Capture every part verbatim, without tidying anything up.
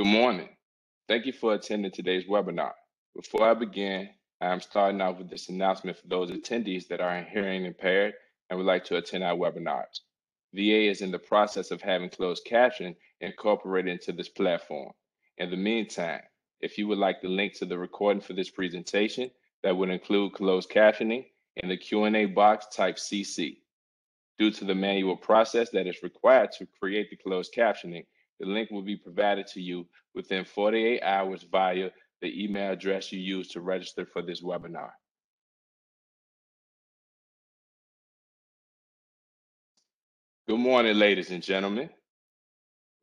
Good morning. Thank you for attending today's webinar. Before I begin, I am starting off with this announcement for those attendees that are hearing impaired and would like to attend our webinars. V A is in the process of having closed captioning incorporated into this platform. In the meantime, if you would like the link to the recording for this presentation that would include closed captioning, in the Q and A box, type C C. Due to the manual process that is required to create the closed captioning, the link will be provided to you within forty-eight hours via the email address you used to register for this webinar. Good morning, ladies and gentlemen.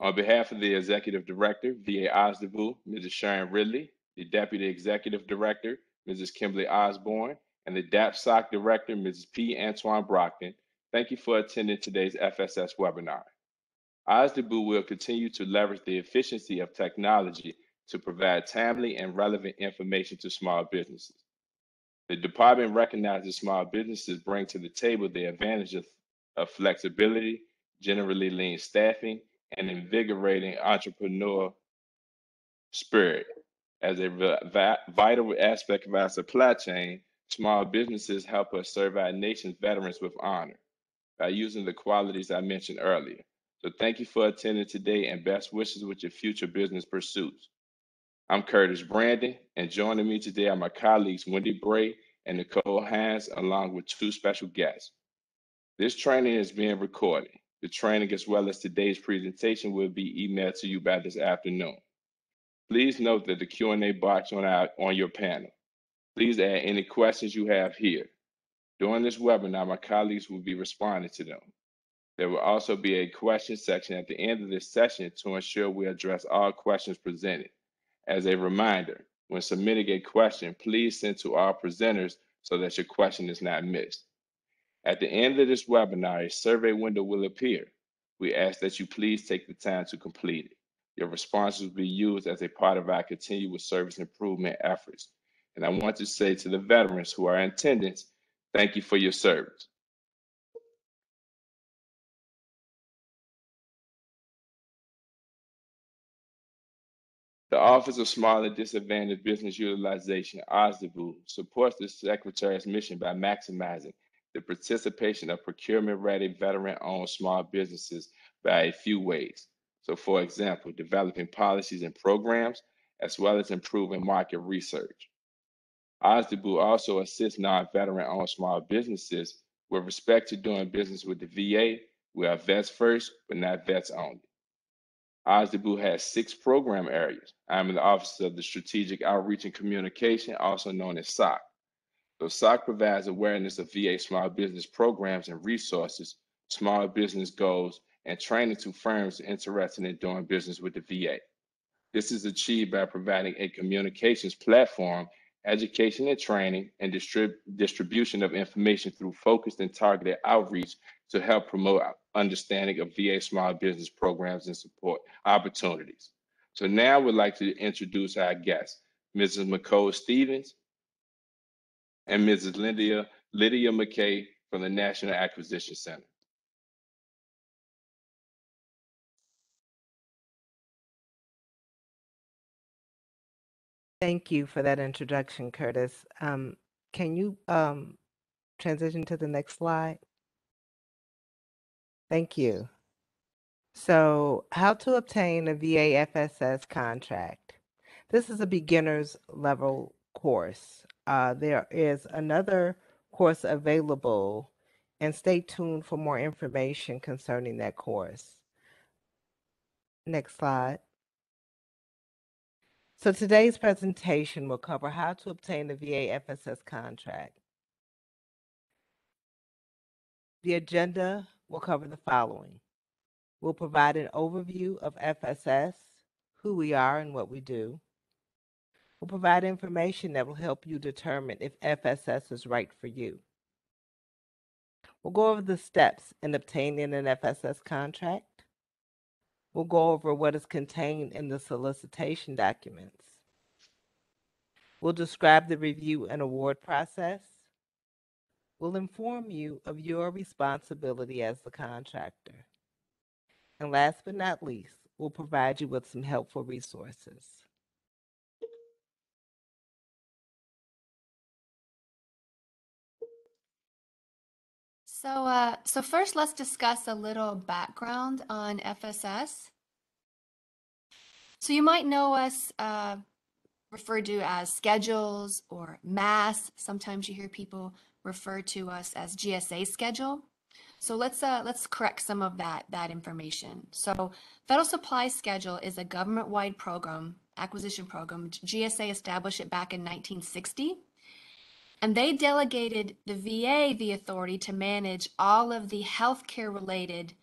On behalf of the Executive Director, V A O S D B U, Missus Sharon Ridley, the Deputy Executive Director, Missus Kimberly Osborne, and the DAPSOC Director, Missus P. Antoine Brockton, thank you for attending today's F S S webinar. O S D B U will continue to leverage the efficiency of technology to provide timely and relevant information to small businesses. The department recognizes small businesses bring to the table the advantages of flexibility, generally lean staffing, and invigorating entrepreneurial spirit. As a vital aspect of our supply chain, small businesses help us serve our nation's veterans with honor by using the qualities I mentioned earlier. So thank you for attending today and best wishes with your future business pursuits. I'm Curtis Branding, and joining me today are my colleagues Wendy Bray and Nicole Hans, along with two special guests. This training is being recorded. The training, as well as today's presentation, will be emailed to you by this afternoon. Please note that the Q and A box on, our, on your panel. Please add any questions you have here. During this webinar, my colleagues will be responding to them. There will also be a question section at the end of this session to ensure we address all questions presented. As a reminder, when submitting a question, please send to our presenters so that your question is not missed. At the end of this webinar, a survey window will appear. We ask that you please take the time to complete it. Your responses will be used as a part of our continuous service improvement efforts. And I want to say to the veterans who are in attendance, thank you for your service. The Office of Small and Disadvantaged Business Utilization, O S D B U, supports the Secretary's mission by maximizing the participation of procurement-ready veteran-owned small businesses by a few ways. So, for example, developing policies and programs, as well as improving market research. O S D B U also assists non-veteran-owned small businesses with respect to doing business with the V A. We are Vets First, but not vets only. O S D B U has six program areas. I'm in the Office of the Strategic Outreach and Communication, also known as S O C. So S O C provides awareness of V A small business programs and resources, small business goals, and training to firms interested in doing business with the V A. This is achieved by providing a communications platform, education and training, and distrib- distribution of information through focused and targeted outreach to help promote understanding of V A small business programs and support opportunities. So now we'd like to introduce our guests, Missus McCole Stevens and Missus Lydia, Lydia McKay from the National Acquisition Center. Thank you for that introduction, Curtis. Um, can you um, transition to the next slide? Thank you. So, how to obtain a V A F S S contract. This is a beginner's level course. Uh, there is another course available, and stay tuned for more information concerning that course. Next slide. So today's presentation will cover how to obtain a V A F S S contract. The agenda will cover the following. We'll provide an overview of F S S, who we are and what we do. We'll provide information that will help you determine if F S S is right for you. We'll go over the steps in obtaining an F S S contract. We'll go over what is contained in the solicitation documents. We'll describe the review and award process. We'll inform you of your responsibility as the contractor. And last but not least, will provide you with some helpful resources. So, uh, so first, let's discuss a little background on F S S. So you might know us uh, referred to as schedules or M A S. Sometimes you hear people refer to us as G S A schedule. So let's uh, let's correct some of that that information. So Federal Supply Schedule is a government-wide program, acquisition program. G S A established it back in nineteen sixty. And they delegated the V A the authority to manage all of the healthcare related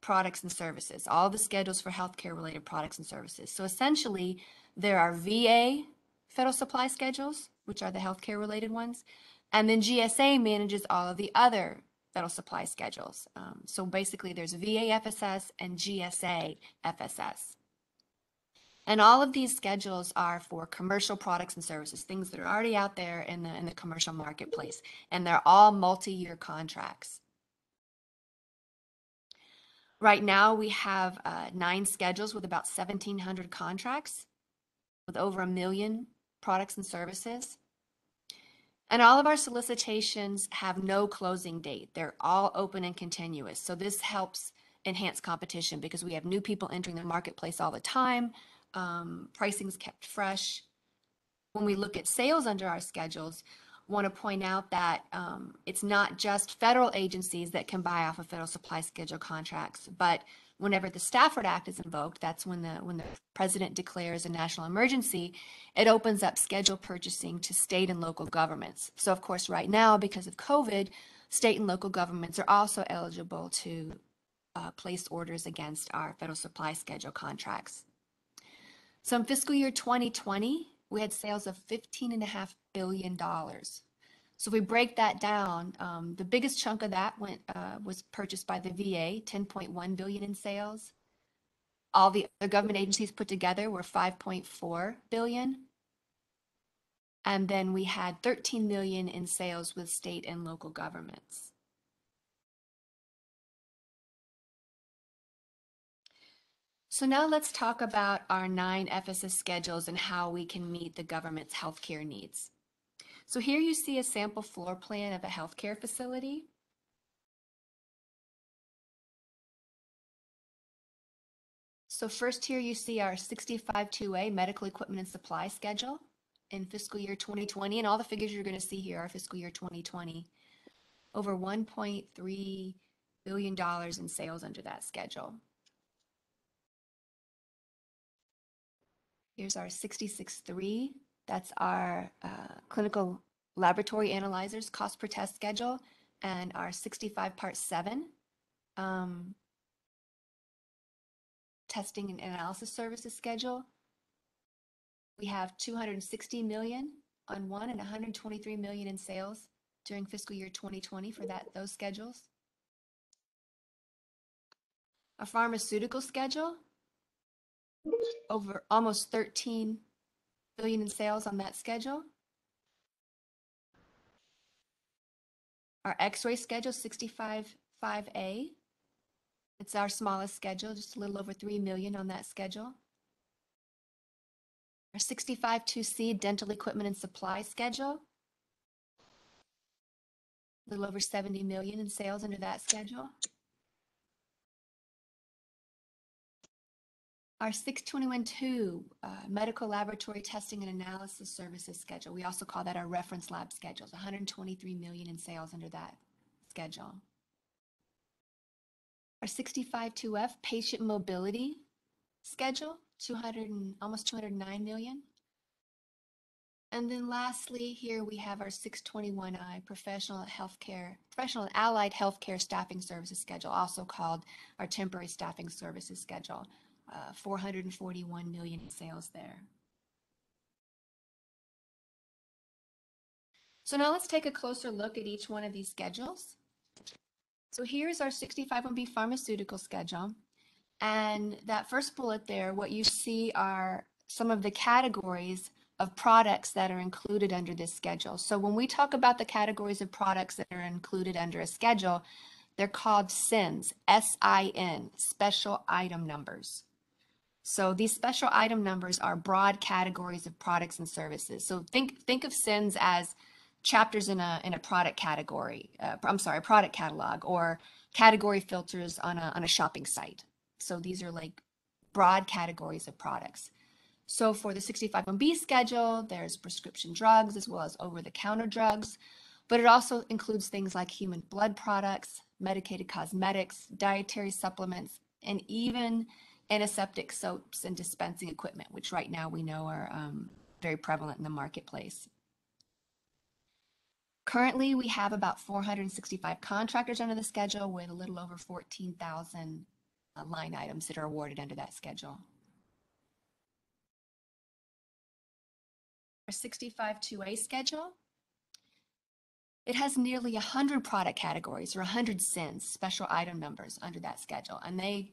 products and services, all the schedules for healthcare related products and services. So essentially, there are V A federal supply schedules, which are the healthcare related ones, and then G S A manages all of the other federal supply schedules. Um, so basically, there's V A F S S and G S A F S S. And all of these schedules are for commercial products and services, things that are already out there in the, in the commercial marketplace, and they're all multi-year contracts. Right now, we have uh, nine schedules with about seventeen hundred contracts, with over a million products and services. And all of our solicitations have no closing date. They're all open and continuous. So this helps enhance competition because we have new people entering the marketplace all the time. Um, pricing's kept fresh. When we look at sales under our schedules, want to point out that um, it's not just federal agencies that can buy off of federal supply schedule contracts, but whenever the Stafford Act is invoked, that's when the when the president declares a national emergency, it opens up schedule purchasing to state and local governments. So of course, right now, because of COVID, state and local governments are also eligible to uh, place orders against our federal supply schedule contracts. So in fiscal year twenty twenty, we had sales of fifteen and a half billion dollars. So if we break that down, um, the biggest chunk of that went uh, was purchased by the V A, ten point one billion dollars in sales. All the other government agencies put together were five point four billion dollars. And then we had thirteen million dollars in sales with state and local governments. So now let's talk about our nine F S S schedules and how we can meet the government's healthcare needs. So here you see a sample floor plan of a healthcare facility. So first here you see our sixty-five two A medical equipment and supply schedule in fiscal year twenty twenty, and all the figures you're going to see here are fiscal year twenty twenty. Over one point three billion dollars in sales under that schedule. Here's our sixty-six three, that's our uh, clinical laboratory analyzers cost per test schedule, and our sixty-five part seven um, testing and analysis services schedule. We have two hundred sixty million dollars on one and one hundred twenty-three million dollars in sales during fiscal year twenty twenty for that those schedules. Our pharmaceutical schedule, over almost thirteen billion dollars in sales on that schedule. Our x-ray schedule, sixty-five five A. It's our smallest schedule, just a little over three million dollars on that schedule. Our sixty-five two C dental equipment and supply schedule, a little over seventy million dollars in sales under that schedule. Our six two one two uh, medical laboratory testing and analysis services schedule. We also call that our reference lab schedules, one hundred twenty-three million dollars in sales under that schedule. Our sixty-five two F patient mobility schedule, two hundred and almost two hundred nine million dollars. And then lastly, here we have our six twenty-one I professional healthcare, professional and allied healthcare staffing services schedule, also called our temporary staffing services schedule. Uh, four hundred forty-one million dollars in sales there. So now let's take a closer look at each one of these schedules. So here's our sixty-five one B pharmaceutical schedule. And that first bullet there, what you see are some of the categories of products that are included under this schedule. So when we talk about the categories of products that are included under a schedule, they're called S I Ns, S I N, special item numbers. So these special item numbers are broad categories of products and services. So think think of S I Ns as chapters in a in a product category. Uh, I'm sorry, a product catalog, or category filters on a on a shopping site. So these are like broad categories of products. So for the sixty-five one B schedule, there's prescription drugs as well as over-the-counter drugs, but it also includes things like human blood products, medicated cosmetics, dietary supplements, and even antiseptic soaps and dispensing equipment, which right now we know are um, very prevalent in the marketplace. Currently, we have about four hundred sixty-five contractors under the schedule with a little over fourteen thousand uh, line items that are awarded under that schedule. Our sixty-five two A schedule, it has nearly one hundred product categories or one hundred S I Ns, special item numbers, under that schedule, and they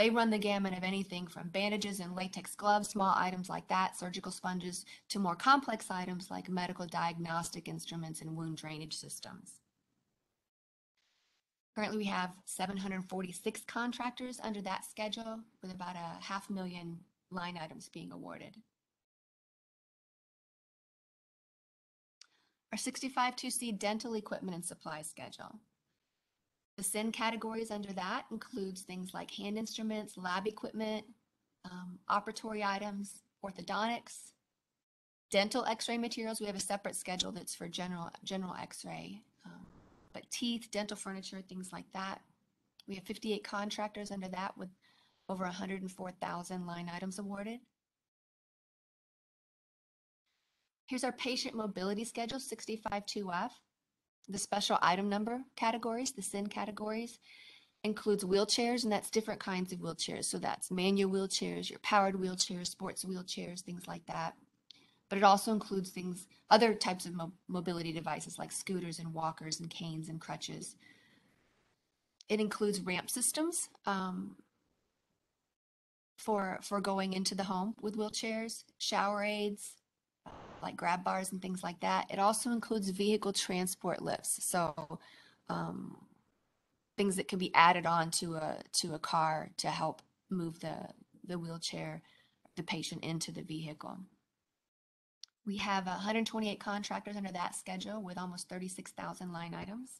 They run the gamut of anything from bandages and latex gloves, small items like that, surgical sponges, to more complex items like medical diagnostic instruments and wound drainage systems. Currently, we have seven hundred forty-six contractors under that schedule with about a half million line items being awarded. Our sixty-five two C dental equipment and supply schedule. The S I N categories under that includes things like hand instruments, lab equipment, um, operatory items, orthodontics, dental x-ray materials. We have a separate schedule that's for general, general x-ray, um, but teeth, dental furniture, things like that. We have fifty-eight contractors under that with over one hundred four thousand line items awarded. Here's our patient mobility schedule, sixty-five two F. The special item number categories, the S I N categories, includes wheelchairs, and that's different kinds of wheelchairs. So that's manual wheelchairs, your powered wheelchairs, sports wheelchairs, things like that. But it also includes things, other types of mo mobility devices like scooters and walkers and canes and crutches. It includes ramp systems um, for, for going into the home with wheelchairs, shower aids, like grab bars and things like that. It also includes vehicle transport lifts, so um, things that can be added on to a to a car to help move the the wheelchair, the patient, into the vehicle. We have one hundred twenty-eight contractors under that schedule with almost thirty-six thousand line items.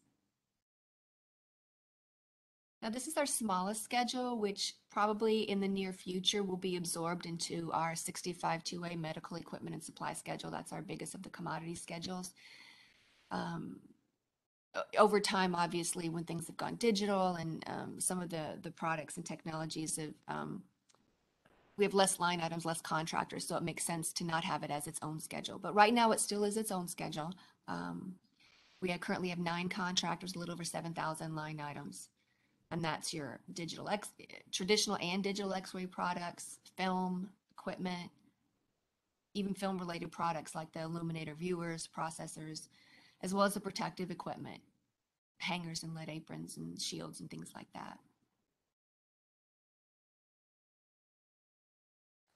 Now this is our smallest schedule, which probably in the near future will be absorbed into our sixty-five two A medical equipment and supply schedule. That's our biggest of the commodity schedules. Um, over time, obviously, when things have gone digital and um, some of the, the products and technologies, have, um, we have less line items, less contractors, so it makes sense to not have it as its own schedule. But right now, it still is its own schedule. Um, we currently have nine contractors, a little over seven thousand line items. And that's your digital X, traditional and digital X-ray products, film equipment, even film-related products like the illuminator viewers, processors, as well as the protective equipment, hangers and lead aprons and shields and things like that.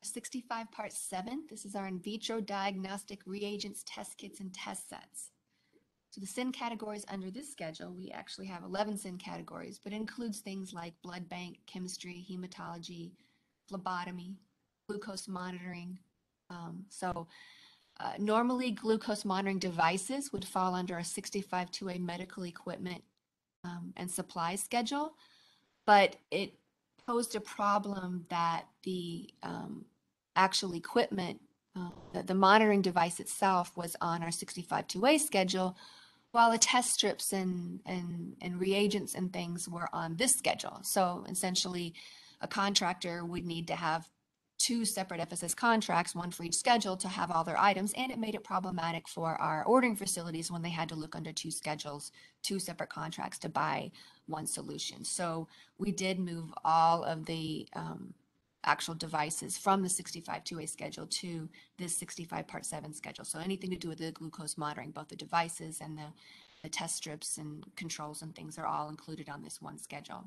sixty-five part seven, this is our in vitro diagnostic reagents, test kits, and test sets. So the S I N categories under this schedule, we actually have eleven S I N categories, but it includes things like blood bank, chemistry, hematology, phlebotomy, glucose monitoring. Um, so uh, normally glucose monitoring devices would fall under our sixty-five two A medical equipment um, and supply schedule, but it posed a problem that the um, actual equipment, uh, the, the monitoring device itself, was on our sixty-five two A schedule, while the test strips and, and, and reagents and things were on this schedule. So essentially, a contractor would need to have two separate F S S contracts, one for each schedule, to have all their items, and it made it problematic for our ordering facilities when they had to look under two schedules, two separate contracts to buy one solution. So we did move all of the um, actual devices from the sixty-five two A schedule to this sixty-five part seven schedule. So anything to do with the glucose monitoring, both the devices and the, the test strips and controls and things, are all included on this one schedule.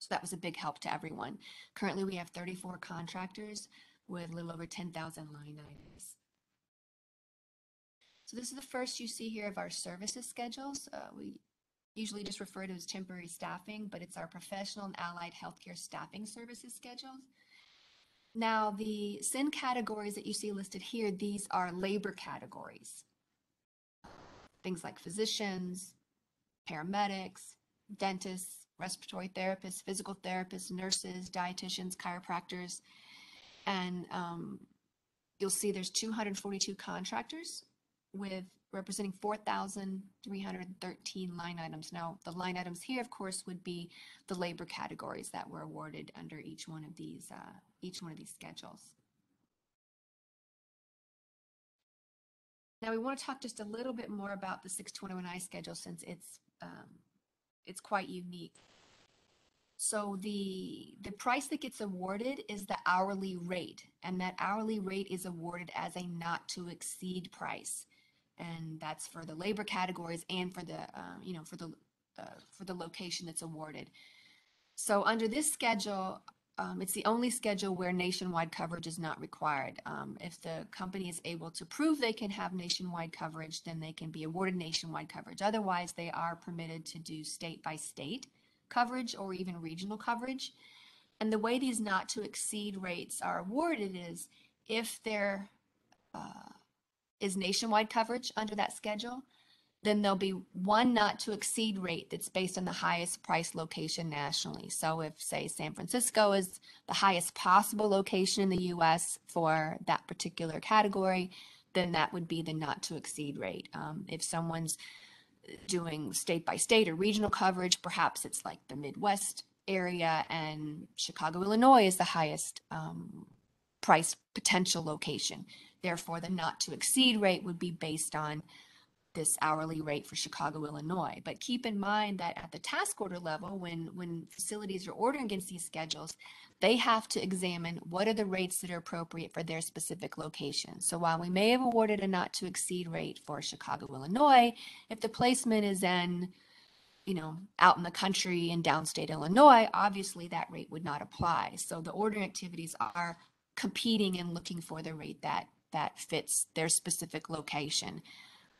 So that was a big help to everyone. Currently, we have thirty-four contractors with a little over ten thousand line items. So this is the first you see here of our services schedules. Uh, we usually just refer to as temporary staffing, but it's our professional and allied healthcare staffing services schedules. Now, the S I N categories that you see listed here, these are labor categories. Things like physicians, paramedics, dentists, respiratory therapists, physical therapists, nurses, dietitians, chiropractors. And um, you'll see there's two hundred forty-two contractors with representing four thousand three hundred thirteen line items. Now, the line items here, of course, would be the labor categories that were awarded under each one of these, uh, each one of these schedules. Now, we want to talk just a little bit more about the six twenty-one I schedule, since it's um, it's quite unique. So the the price that gets awarded is the hourly rate, and that hourly rate is awarded as a not to exceed price, and that's for the labor categories and for the uh, you know for the uh, for the location that's awarded. So under this schedule, um, it's the only schedule where nationwide coverage is not required. Um, if the company is able to prove they can have nationwide coverage, then they can be awarded nationwide coverage. Otherwise, they are permitted to do state by state coverage or even regional coverage. And the way these not to exceed rates are awarded is if there uh, is nationwide coverage under that schedule, then there'll be one not to exceed rate that's based on the highest price location nationally. So if, say, San Francisco is the highest possible location in the U S for that particular category, then that would be the not to exceed rate. Um, if someone's doing state by state or regional coverage, perhaps it's like the Midwest area and Chicago, Illinois is the highest um, price potential location. Therefore, the not to exceed rate would be based on this hourly rate for Chicago, Illinois. But keep in mind that at the task order level, when, when facilities are ordering against these schedules, they have to examine what are the rates that are appropriate for their specific location. So while we may have awarded a not to exceed rate for Chicago, Illinois, if the placement is in, you know, out in the country in downstate Illinois, obviously that rate would not apply. So the ordering activities are competing and looking for the rate that, that fits their specific location.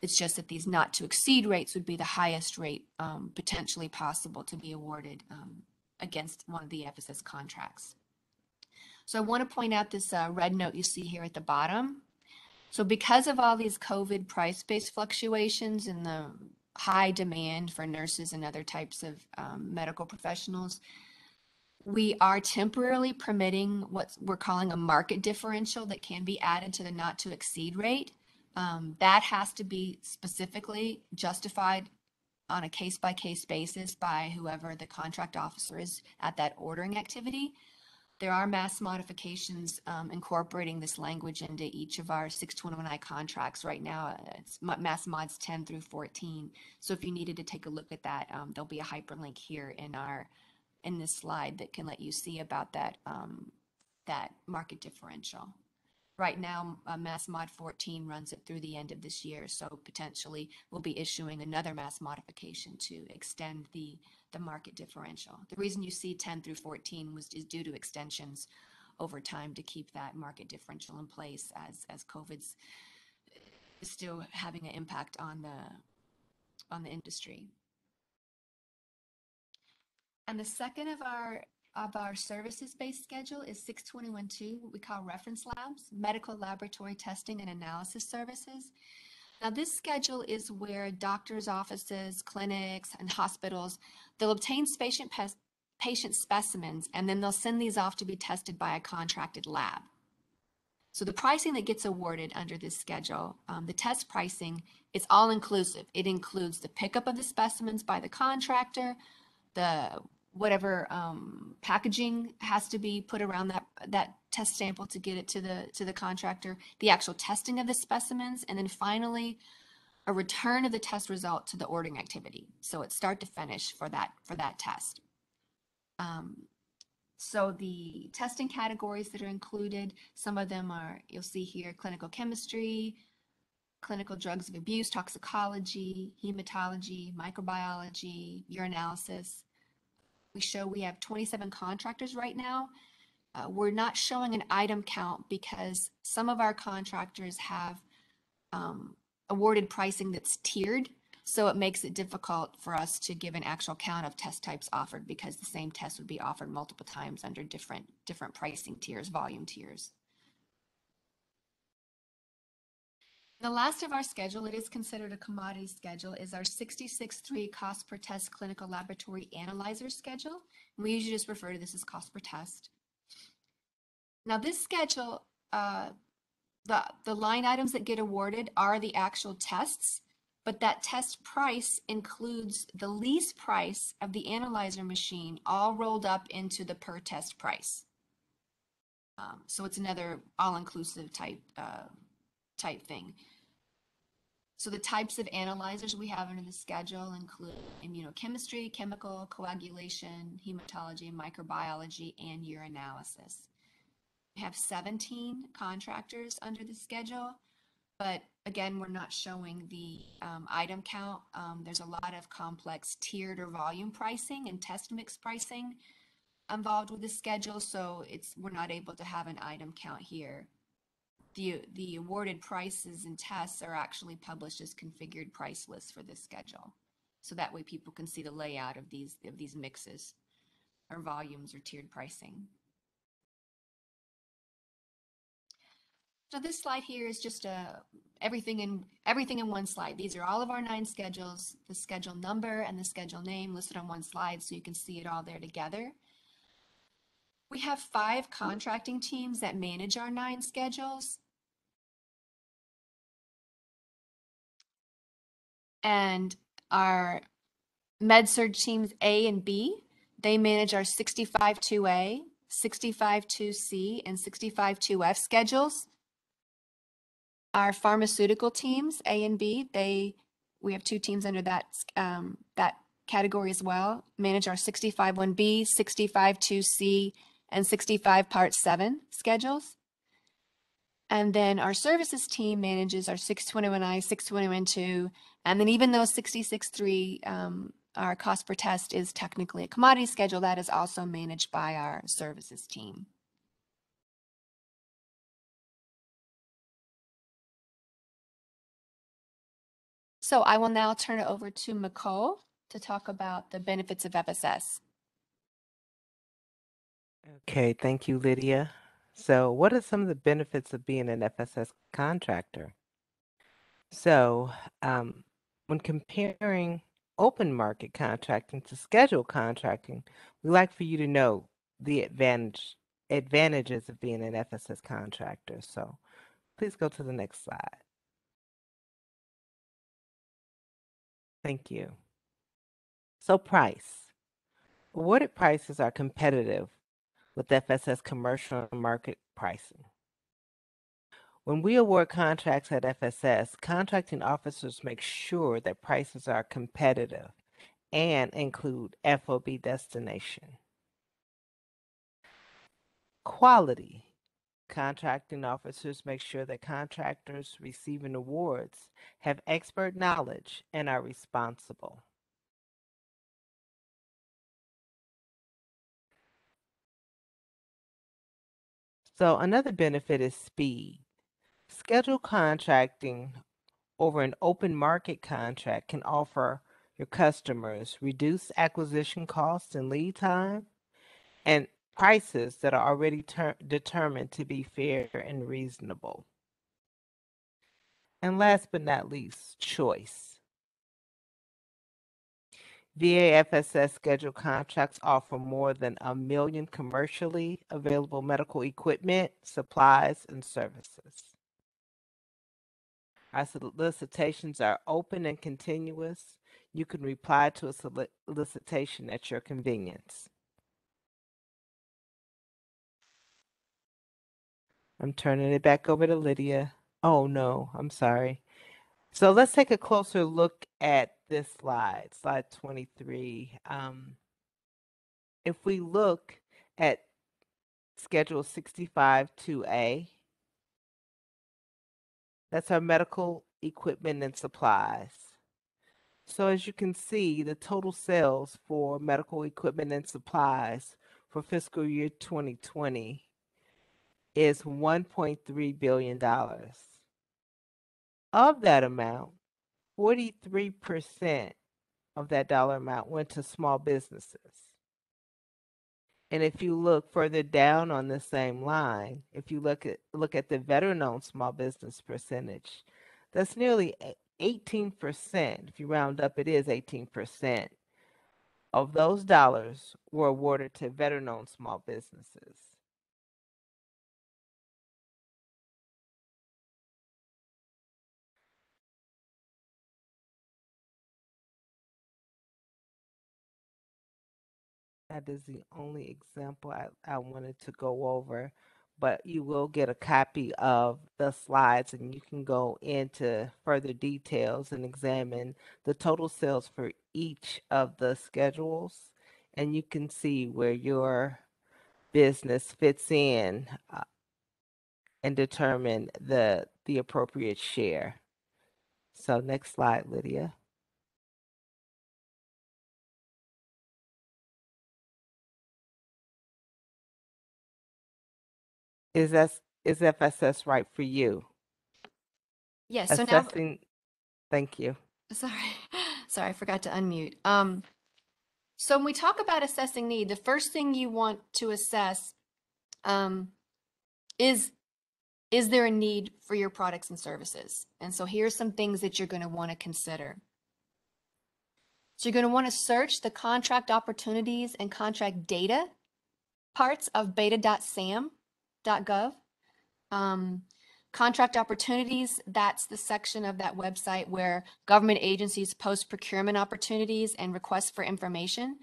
It's just that these not to exceed rates would be the highest rate um, potentially possible to be awarded um, against one of the F S S contracts. So I want to point out this uh, red note you see here at the bottom. So because of all these COVID price-based fluctuations and the high demand for nurses and other types of um, medical professionals, we are temporarily permitting what we're calling a market differential that can be added to the not to exceed rate. Um, that has to be specifically justified on a case-by-case basis by whoever the contract officer is at that ordering activity. There are mass modifications um, incorporating this language into each of our six twenty-one I contracts. Right now, it's mass mods ten through fourteen. So if you needed to take a look at that, um, there'll be a hyperlink here in our in this slide that can let you see about that um, that market differential. Right now, uh, Mass Mod fourteen runs it through the end of this year, so potentially we'll be issuing another mass modification to extend the, the market differential. The reason you see ten through fourteen was is due to extensions over time to keep that market differential in place as, as COVID's still having an impact on the, on the industry. And the second of our of our services-based schedule is six twenty-one two, what we call reference labs, medical laboratory testing and analysis services. Now this schedule is where doctors' offices, clinics, and hospitals, they'll obtain patient, patient specimens, and then they'll send these off to be tested by a contracted lab. So the pricing that gets awarded under this schedule, um, the test pricing, is all-inclusive. It includes the pickup of the specimens by the contractor, the whatever um, packaging has to be put around that that test sample to get it to the to the contractor, the actual testing of the specimens, and then finally a return of the test result to the ordering activity. So it's start to finish for that for that test. Um, so the testing categories that are included, some of them are, you'll see here, clinical chemistry, clinical drugs of abuse, toxicology, hematology, microbiology, urinalysis. We show we have twenty-seven contractors right now. Uh, we're not showing an item count because some of our contractors have um, awarded pricing that's tiered. So it makes it difficult for us to give an actual count of test types offered, because the same test would be offered multiple times under different different pricing tiers, volume tiers. The last of our schedule, it is considered a commodity schedule, is our sixty-six three cost per test clinical laboratory analyzer schedule. We usually just refer to this as cost per test. Now this schedule, uh, the, the line items that get awarded are the actual tests, but that test price includes the lease price of the analyzer machine all rolled up into the per test price. Um, so it's another all-inclusive type, uh, type thing. So the types of analyzers we have under the schedule include immunochemistry, chemical, coagulation, hematology, microbiology, and urinalysis. We have seventeen contractors under the schedule, but again, we're not showing the um, item count. Um, there's a lot of complex tiered or volume pricing and test mix pricing involved with the schedule, so it's we're not able to have an item count here. The, the awarded prices and tests are actually published as configured price lists for this schedule. So that way people can see the layout of these, of these mixes or volumes or tiered pricing. So this slide here is just a, everything in, everything in one slide. These are all of our nine schedules, the schedule number and the schedule name listed on one slide, so you can see it all there together. We have five contracting teams that manage our nine schedules. And our MedSurg teams A and B, they manage our sixty-five two A, sixty-five two C, and sixty-five two F schedules. Our pharmaceutical teams A and B, they we have two teams under that um, that category as well, manage our sixty-five one B, sixty-five two C, and sixty-five part seven schedules. And then our services team manages our six twenty-one I, six twenty-one two, and then even though sixty-six three, um, our cost per test is technically a commodity schedule, that is also managed by our services team. So I will now turn it over to McCole to talk about the benefits of F S S. Okay, thank you, Lydia. So what are some of the benefits of being an F S S contractor? So um, when comparing open market contracting to scheduled contracting, we'd like for you to know the advantage, advantages of being an F S S contractor. So please go to the next slide. Thank you. So price. Awarded prices are competitive with F S S commercial market pricing. When we award contracts at F S S, contracting officers make sure that prices are competitive and include F O B destination. Quality. Contracting officers make sure that contractors receiving awards have expert knowledge and are responsible. So another benefit is speed. Scheduled contracting over an open market contract can offer your customers reduced acquisition costs and lead time, and prices that are already determined to be fair and reasonable. And last but not least, choice. V A F S S scheduled contracts offer more than a million commercially available medical equipment, supplies, and services. Our solicitations are open and continuous. You can reply to a solicitation at your convenience. I'm turning it back over to Lydia. Oh no, I'm sorry. So let's take a closer look at this slide, slide twenty-three. Um, if we look at Schedule sixty-five two A, that's our medical equipment and supplies. So as you can see, the total sales for medical equipment and supplies for fiscal year twenty twenty is one point three billion dollars. Of that amount, forty-three percent of that dollar amount went to small businesses. And if you look further down on the same line, if you look at look at the veteran-owned small business percentage, that's nearly eighteen percent. If you round up, it is eighteen percent of those dollars were awarded to veteran-owned small businesses. That is the only example I, I wanted to go over, but you will get a copy of the slides and you can go into further details and examine the total sales for each of the schedules, and you can see where your business fits in uh, and determine the, the appropriate share. So next slide, Lydia. Is that, is F S S right for you? Yes. Yeah, so Assessing, now, thank you. Sorry, sorry, I forgot to unmute. Um, so when we talk about assessing need, the first thing you want to assess um, is is there a need for your products and services? And so here's some things that you're going to want to consider. So you're going to want to search the contract opportunities and contract data parts of beta dot sam dot gov. Um, contract opportunities, that's the section of that website where government agencies post procurement opportunities and requests for information.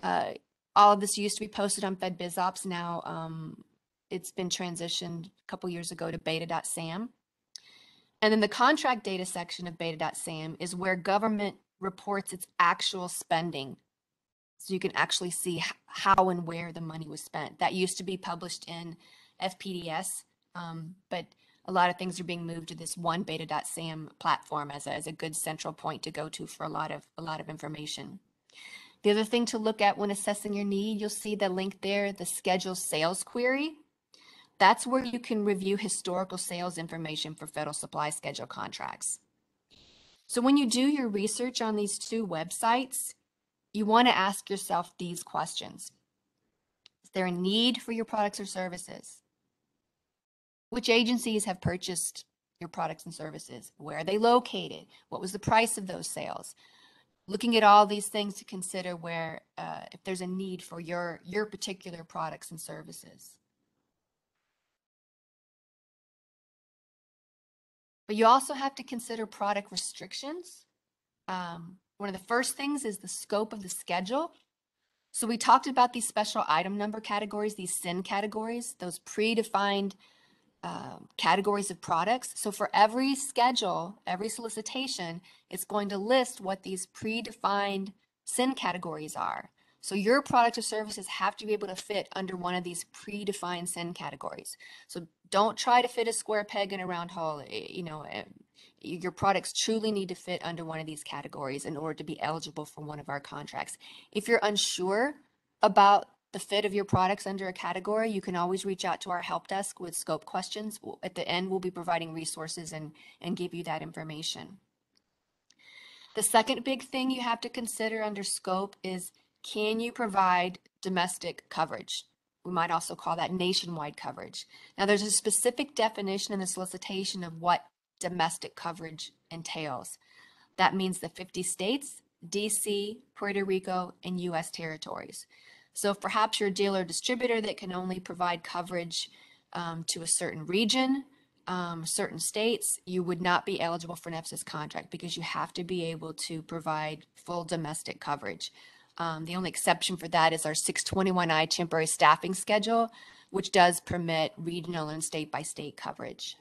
Uh, all of this used to be posted on FedBizOps. Now um, it's been transitioned a couple years ago to beta dot sam. And then the contract data section of beta dot sam is where government reports its actual spending. So you can actually see how and where the money was spent. That used to be published in F P D S, um, but a lot of things are being moved to this one beta dot sam platform as a, as a good central point to go to for a lot of a lot of information. The other thing to look at when assessing your need, you'll see the link there, the schedule sales query. That's where you can review historical sales information for federal supply schedule contracts. So when you do your research on these two websites, you want to ask yourself these questions. Is there a need for your products or services? Which agencies have purchased your products and services? Where are they located? What was the price of those sales? Looking at all these things to consider where, uh, if there's a need for your, your particular products and services. But you also have to consider product restrictions. Um, one of the first things is the scope of the schedule. So we talked about these special item number categories, these S I N categories, those predefined uh, categories of products. So for every schedule, every solicitation, it's going to list what these predefined S I N categories are. So your products or services have to be able to fit under one of these predefined S I N categories. So don't try to fit a square peg in a round hole. You know, your products truly need to fit under one of these categories in order to be eligible for one of our contracts. If you're unsure about the fit of your products under a category, you can always reach out to our help desk with scope questions. At the end, we'll be providing resources and, and give you that information. The second big thing you have to consider under scope is, can you provide domestic coverage? We might also call that nationwide coverage. Now, there's a specific definition in the solicitation of what domestic coverage entails. That means the fifty states, D C, Puerto Rico, and U S territories. So if perhaps you're a dealer or distributor that can only provide coverage um, to a certain region, um, certain states, you would not be eligible for an F S S contract because you have to be able to provide full domestic coverage. Um, the only exception for that is our six twenty-one I temporary staffing schedule, which does permit regional and state by state coverage.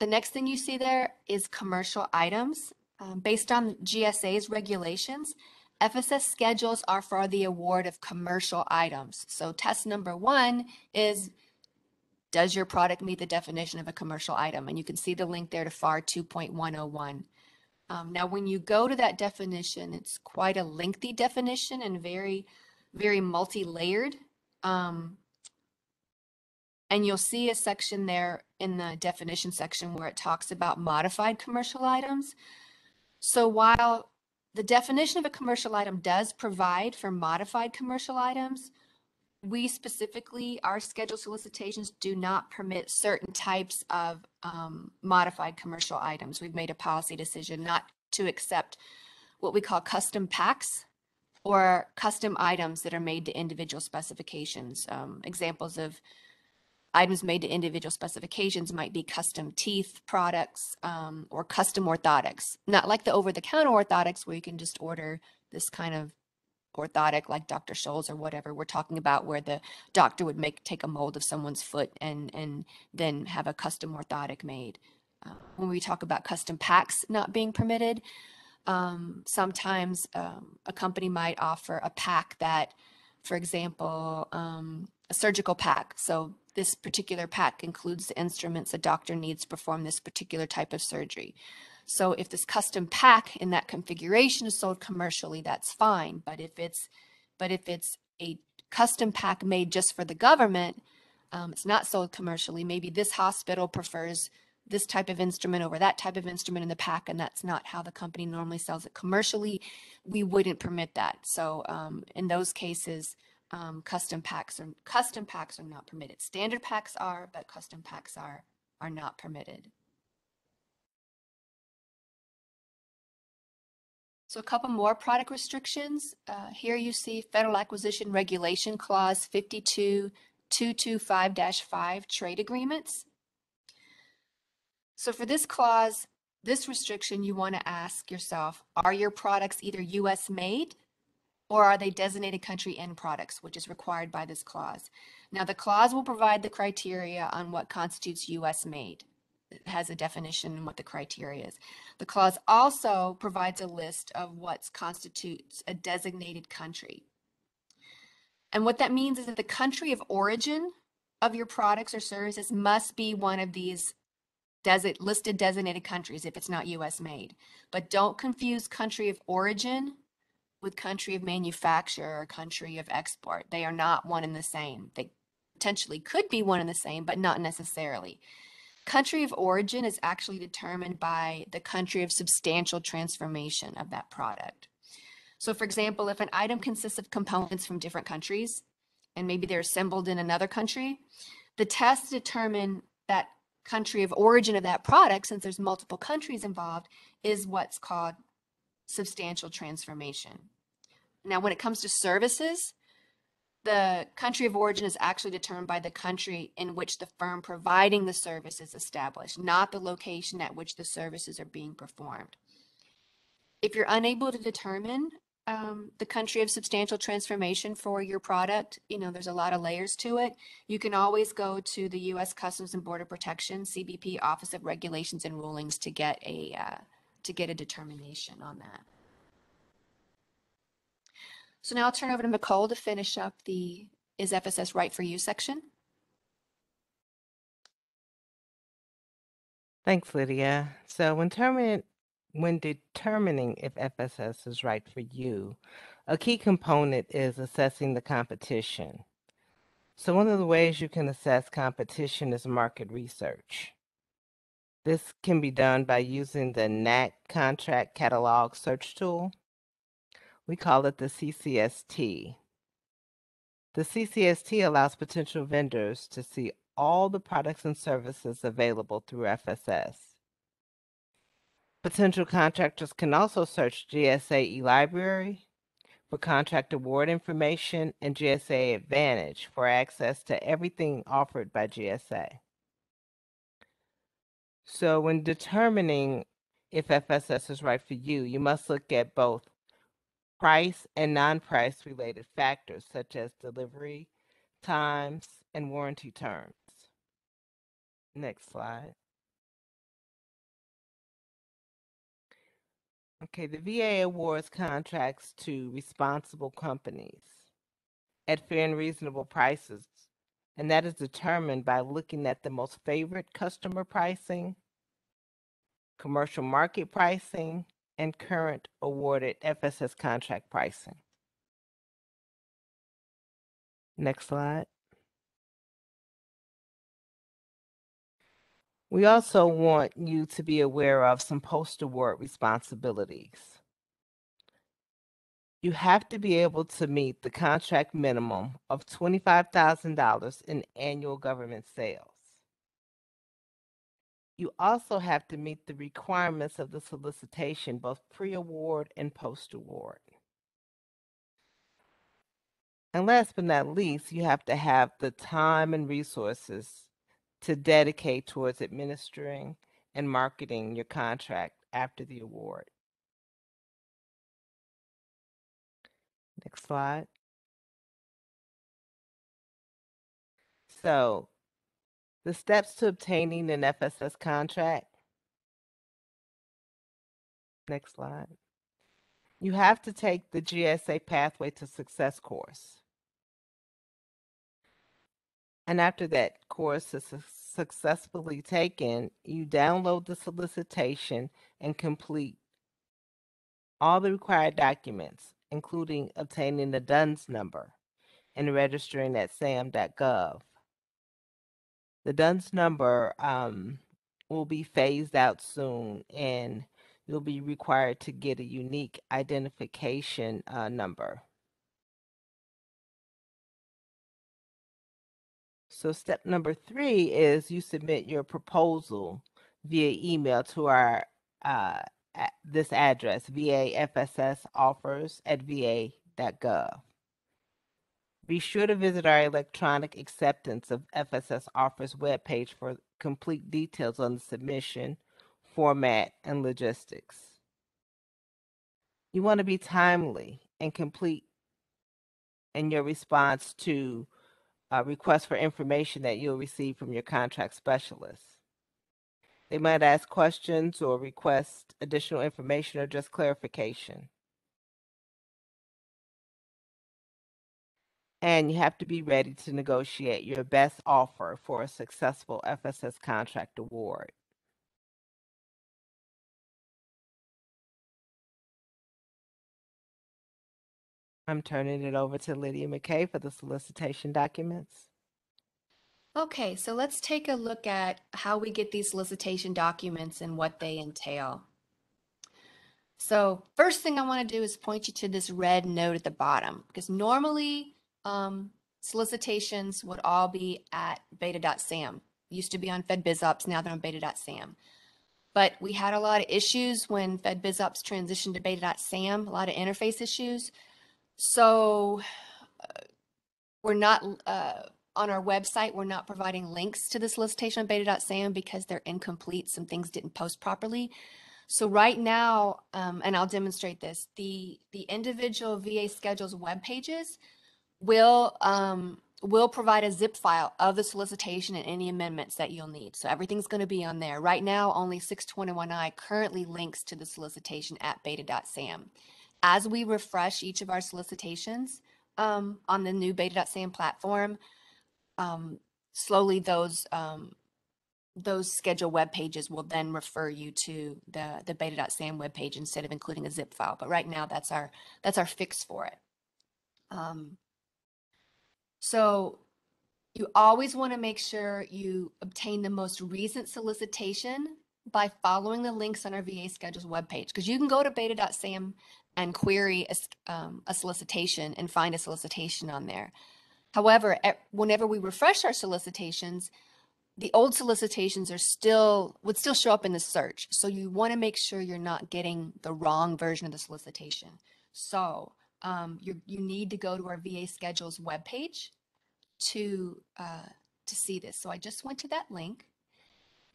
The next thing you see there is commercial items. Um, based on G S A's regulations, F S S schedules are for the award of commercial items. So test number one is, does your product meet the definition of a commercial item? And you can see the link there to F A R two point one oh one. Um, now, when you go to that definition, it's quite a lengthy definition and very, very multi-layered. Um, And you'll see a section there in the definition section where it talks about modified commercial items. So while the definition of a commercial item does provide for modified commercial items, we specifically, our scheduled solicitations do not permit certain types of um, modified commercial items. We've made a policy decision not to accept what we call custom packs or custom items that are made to individual specifications. Um, examples of items made to individual specifications might be custom teeth products um, or custom orthotics, not like the over-the-counter orthotics where you can just order this kind of orthotic like Doctor Scholl's or whatever. We're talking about where the doctor would make take a mold of someone's foot and and then have a custom orthotic made. Uh, when we talk about custom packs not being permitted, um, sometimes um, a company might offer a pack that, for example, um, a surgical pack. So this particular pack includes the instruments a doctor needs to perform this particular type of surgery. So if this custom pack in that configuration is sold commercially, that's fine. But if it's, but if it's a custom pack made just for the government, um, it's not sold commercially. Maybe this hospital prefers this type of instrument over that type of instrument in the pack, and that's not how the company normally sells it commercially. We wouldn't permit that. So um, in those cases, um, custom packs are custom packs are not permitted. Standard packs are, but custom packs are are not permitted. So a couple more product restrictions. Uh, here you see Federal Acquisition Regulation Clause five two two two five dash five trade agreements. So for this clause, this restriction, you want to ask yourself, are your products either U S made or are they designated country end products, which is required by this clause? Now the clause will provide the criteria on what constitutes U S made. It has a definition and what the criteria is. The clause also provides a list of what constitutes a designated country. And what that means is that the country of origin of your products or services must be one of these desi- listed designated countries if it's not U S made. But don't confuse country of origin with country of manufacture or country of export. They are not one and the same. They potentially could be one and the same, but not necessarily. Country of origin is actually determined by the country of substantial transformation of that product. So for example, if an item consists of components from different countries and maybe they're assembled in another country, the tests determine that country of origin of that product, since there's multiple countries involved, is what's called substantial transformation. Now, when it comes to services, the country of origin is actually determined by the country in which the firm providing the service is established, not the location at which the services are being performed. If you're unable to determine um, the country of substantial transformation for your product, you know, there's a lot of layers to it. You can always go to the U S Customs and Border Protection, C B P Office of Regulations and Rulings to get a, uh, to get a determination on that. So now I'll turn over to McCole to finish up the Is F S S Right for You section. Thanks, Lydia. So when, termin when determining if F S S is right for you, a key component is assessing the competition. So one of the ways you can assess competition is market research. This can be done by using the N A C Contract Catalog Search Tool. We call it the C C S T. The C C S T allows potential vendors to see all the products and services available through F S S. Potential contractors can also search G S A eLibrary for contract award information and G S A Advantage for access to everything offered by G S A. So when determining if F S S is right for you, you must look at both price and non-price related factors such as delivery times and warranty terms. Next slide. Okay, the V A awards contracts to responsible companies at fair and reasonable prices, and that is determined by looking at the most favored customer pricing, commercial market pricing, and current awarded F S S contract pricing. Next slide. We also want you to be aware of some post-award responsibilities. You have to be able to meet the contract minimum of twenty-five thousand dollars in annual government sales. You also have to meet the requirements of the solicitation, both pre-award and post-award. And last but not least, you have to have the time and resources to dedicate towards administering and marketing your contract after the award. Next slide. So, the steps to obtaining an F S S contract. Next slide. You have to take the G S A Pathway to Success course. And after that course is successfully taken, you download the solicitation and complete all the required documents, including obtaining the D U N S number and registering at S A M dot gov. The D U N S number um, will be phased out soon, and you'll be required to get a unique identification uh, number. So step number three is you submit your proposal via email to our uh, this address, V A F S S offers at V A dot gov. Be sure to visit our electronic acceptance of F S S offers webpage for complete details on the submission, format, and logistics. You want to be timely and complete in your response to uh, requests for information that you'll receive from your contract specialist. They might ask questions or request additional information or just clarification. And you have to be ready to negotiate your best offer for a successful F S S contract award. I'm turning it over to Lydia McKay for the solicitation documents. Okay, so let's take a look at how we get these solicitation documents and what they entail. So first thing I want to do is point you to this red note at the bottom, because normally Um, solicitations would all be at beta dot S A M. Used to be on FedBizOps, now they're on beta dot S A M. But we had a lot of issues when FedBizOps transitioned to beta dot S A M, a lot of interface issues. So uh, we're not, uh, on our website, we're not providing links to the solicitation on beta dot S A M because they're incomplete. Some things didn't post properly. So right now, um, and I'll demonstrate this, the, the individual V A schedules web pages will um, will provide a zip file of the solicitation and any amendments that you'll need. So everything's going to be on there. Right now, only six twenty-one I currently links to the solicitation at beta dot S A M. As we refresh each of our solicitations um, on the new beta dot S A M platform, um, slowly those um, those schedule web pages will then refer you to the the beta dot S A M web page instead of including a zip file. But right now, that's our that's our fix for it. Um, So you always want to make sure you obtain the most recent solicitation by following the links on our V A schedules webpage, because you can go to beta dot S A M and query a, um, a solicitation and find a solicitation on there. However, at, whenever we refresh our solicitations, the old solicitations are still would still show up in the search. So you want to make sure you're not getting the wrong version of the solicitation. So Um, you you need to go to our V A schedules webpage to uh, to see this. So I just went to that link.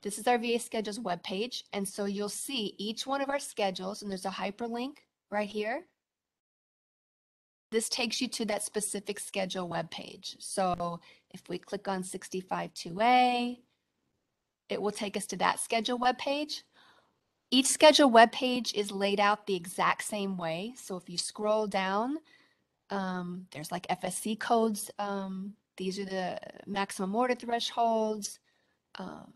This is our V A schedules webpage, and so you'll see each one of our schedules, and there's a hyperlink right here. This takes you to that specific schedule webpage. So if we click on sixty-five two A, it will take us to that schedule webpage. Each schedule webpage is laid out the exact same way. So if you scroll down, um, there's like F S C codes. Um, these are the maximum order thresholds, um,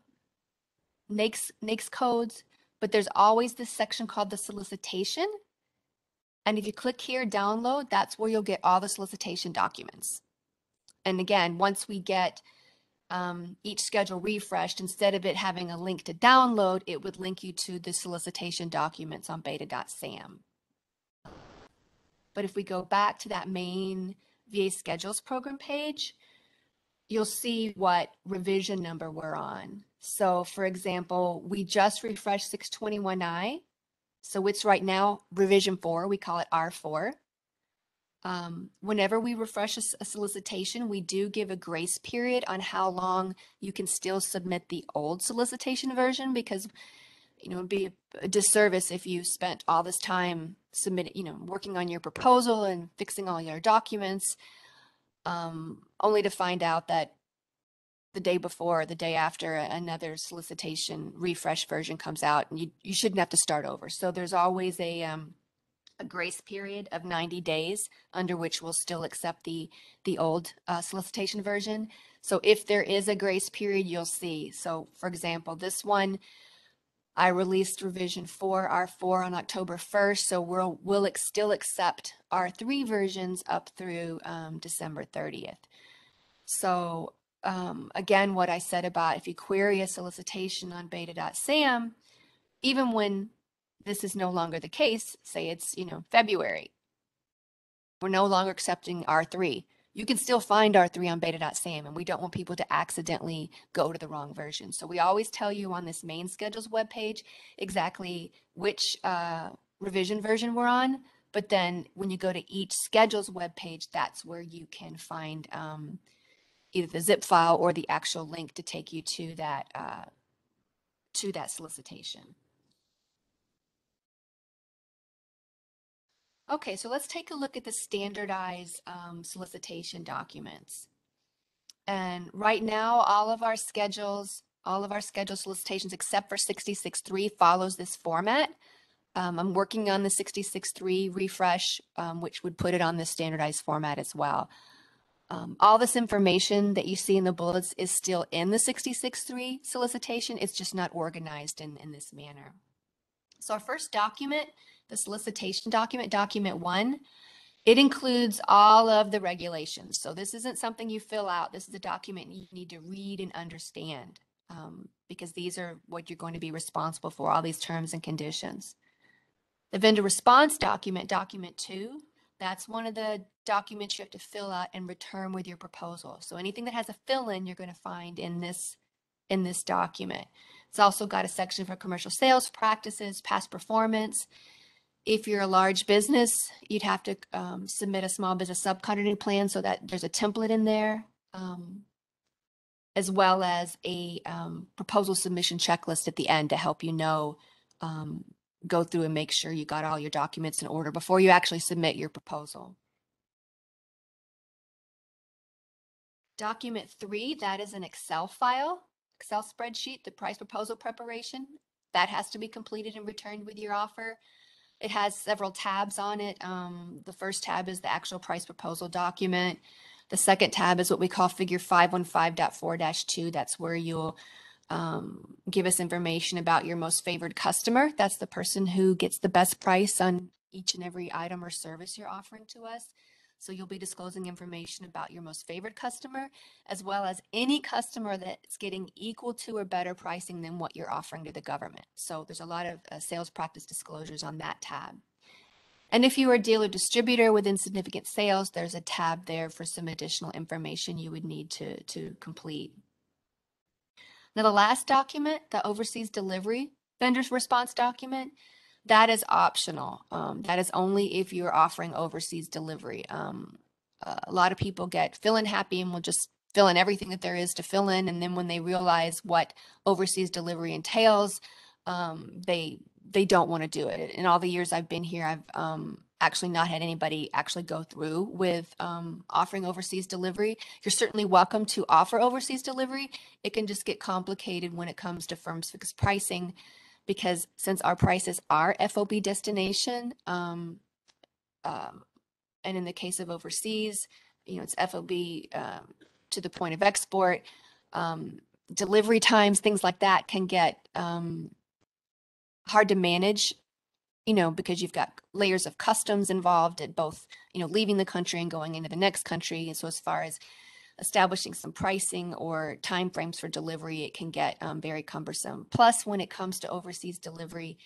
N A I C S, N A I C S codes, but there's always this section called the solicitation. And if you click here, download, that's where you'll get all the solicitation documents. And again, once we get um, each schedule refreshed, instead of it having a link to download, it would link you to the solicitation documents on beta dot S A M. But if we go back to that main V A schedules program page, you'll see what revision number we're on. So for example, we just refreshed six twenty-one I, so it's right now revision four, we call it R four. Um, whenever we refresh a, a solicitation, we do give a grace period on how long you can still submit the old solicitation version, because you know, it'd be a disservice if you spent all this time submitting, you know, working on your proposal and fixing all your documents, um, only to find out that the day before, or the day after, another solicitation refresh version comes out, and you, you shouldn't have to start over. So there's always a, um, a grace period of ninety days under which we'll still accept the, the old uh, solicitation version. So if there is a grace period, you'll see. So for example, this one, I released revision four R four on October first, so we'll, we'll ex still accept R three versions up through um, December thirtieth. So um, again, what I said about if you query a solicitation on beta dot S A M, even when this is no longer the case, say it's, you know, February, we're no longer accepting R three. You can still find R three on beta dot S A M, and we don't want people to accidentally go to the wrong version. So we always tell you on this main schedules webpage exactly which uh, revision version we're on, but then when you go to each schedules webpage, that's where you can find um, either the zip file or the actual link to take you to that, uh, to that solicitation. Okay, so let's take a look at the standardized um, solicitation documents. And right now, all of our schedules, all of our scheduled solicitations, except for sixty-six three, follows this format. Um, I'm working on the sixty-six three refresh, um, which would put it on this standardized format as well. Um, all this information that you see in the bullets is still in the sixty-six three solicitation. It's just not organized in, in this manner. So our first document, the solicitation document, document one, it includes all of the regulations. So this isn't something you fill out. This is a document you need to read and understand um, because these are what you're going to be responsible for, all these terms and conditions. The vendor response document, document two, that's one of the documents you have to fill out and return with your proposal. So anything that has a fill-in, you're going to find in this in this document. It's also got a section for commercial sales practices, past performance. If you're a large business, you'd have to um, submit a small business subcontracting plan, so that there's a template in there, um, as well as a um, proposal submission checklist at the end to help you know, um, go through and make sure you got all your documents in order before you actually submit your proposal. Document three, that is an Excel file, Excel spreadsheet, the price proposal preparation. That has to be completed and returned with your offer. It has several tabs on it. Um, the first tab is the actual price proposal document. The second tab is what we call figure five one five point four dash two. That's where you'll um, give us information about your most favored customer. That's the person who gets the best price on each and every item or service you're offering to us. So you'll be disclosing information about your most favored customer, as well as any customer that's getting equal to or better pricing than what you're offering to the government. So there's a lot of uh, sales practice disclosures on that tab. And if you are a dealer distributor within significant sales, there's a tab there for some additional information you would need to, to complete. Now the last document, the overseas delivery vendor's response document, that is optional. Um, that is only if you're offering overseas delivery. Um, a lot of people get fill in happy and will just fill in everything that there is to fill in. And then when they realize what overseas delivery entails, um, they they don't want to do it. In all the years I've been here, I've um, actually not had anybody actually go through with um, offering overseas delivery. You're certainly welcome to offer overseas delivery. It can just get complicated when it comes to firms fixed pricing, because since our prices are F O B destination, um, um, and in the case of overseas, you know, it's F O B um, to the point of export, um, delivery times, things like that can get um, hard to manage, you know, because you've got layers of customs involved at both, you know, leaving the country and going into the next country. And so as far as establishing some pricing or timeframes for delivery, it can get um, very cumbersome. Plus, when it comes to overseas delivery,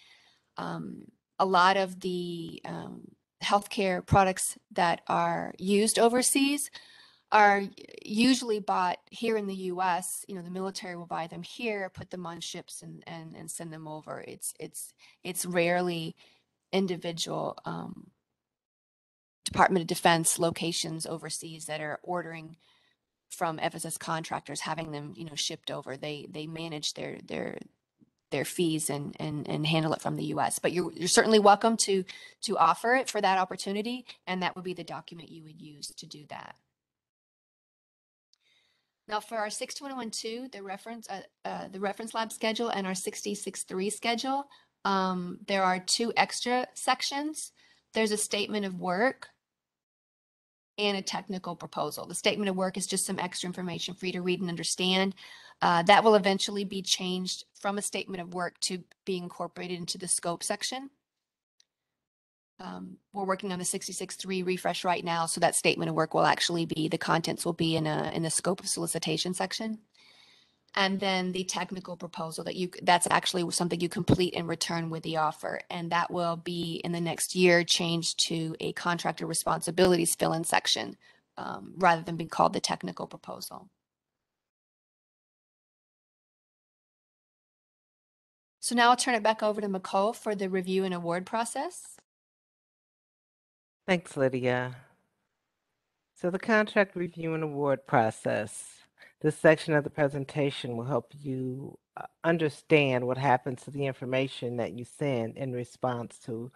um, a lot of the um, healthcare products that are used overseas are usually bought here in the U S. You know, the military will buy them here, put them on ships, and and, and send them over. It's it's it's rarely individual um, Department of Defense locations overseas that are ordering from F S S contractors, having them, you know, shipped over. They they manage their their their fees and and and handle it from the U S. But you're you're certainly welcome to to offer it for that opportunity, and that would be the document you would use to do that. Now, for our six two one one two, the reference uh, uh, the reference lab schedule, and our sixty sixty-three schedule, um, there are two extra sections. There's a statement of work and a technical proposal. The statement of work is just some extra information for you to read and understand. Uh, that will eventually be changed from a statement of work to be incorporated into the scope section. Um, we're working on the sixty-six three refresh right now, so that statement of work will actually be, the contents will be in a in the scope of solicitation section. And then the technical proposal, that you that's actually something you complete and return with the offer, and that will be in the next year changed to a contractor responsibilities fill-in section, um, rather than being called the technical proposal. So now I'll turn it back over to McCole for the review and award process. Thanks, Lydia. So the contract review and award process. This section of the presentation will help you understand what happens to the information that you send in response to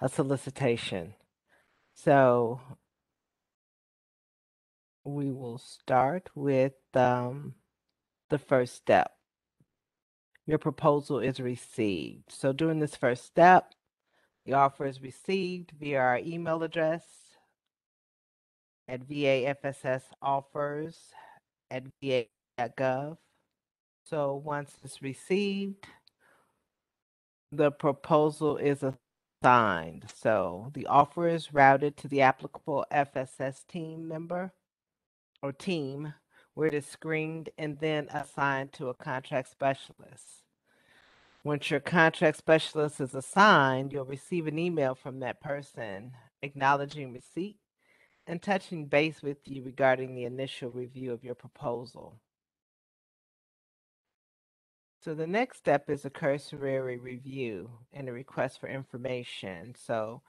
a solicitation. So we will start with um, the first step. Your proposal is received. So during this first step, the offer is received via our email address at V A F S S offers at V A dot gov. So once it's received, the proposal is assigned. So the offer is routed to the applicable F S S team member or team, where it is screened and then assigned to a contract specialist. Once your contract specialist is assigned, you'll receive an email from that person acknowledging receipt and touching base with you regarding the initial review of your proposal. So the next step is a cursory review and a request for information. So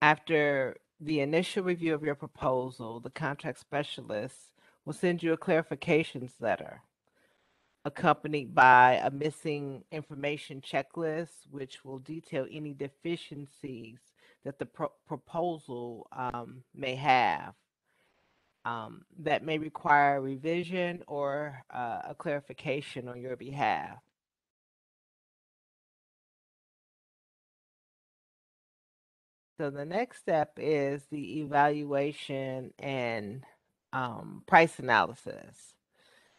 after the initial review of your proposal, the contract specialist will send you a clarifications letter, accompanied by a missing information checklist, which will detail any deficiencies that the pro proposal um, may have um, that may require revision or uh, a clarification on your behalf. So the next step is the evaluation and um, price analysis.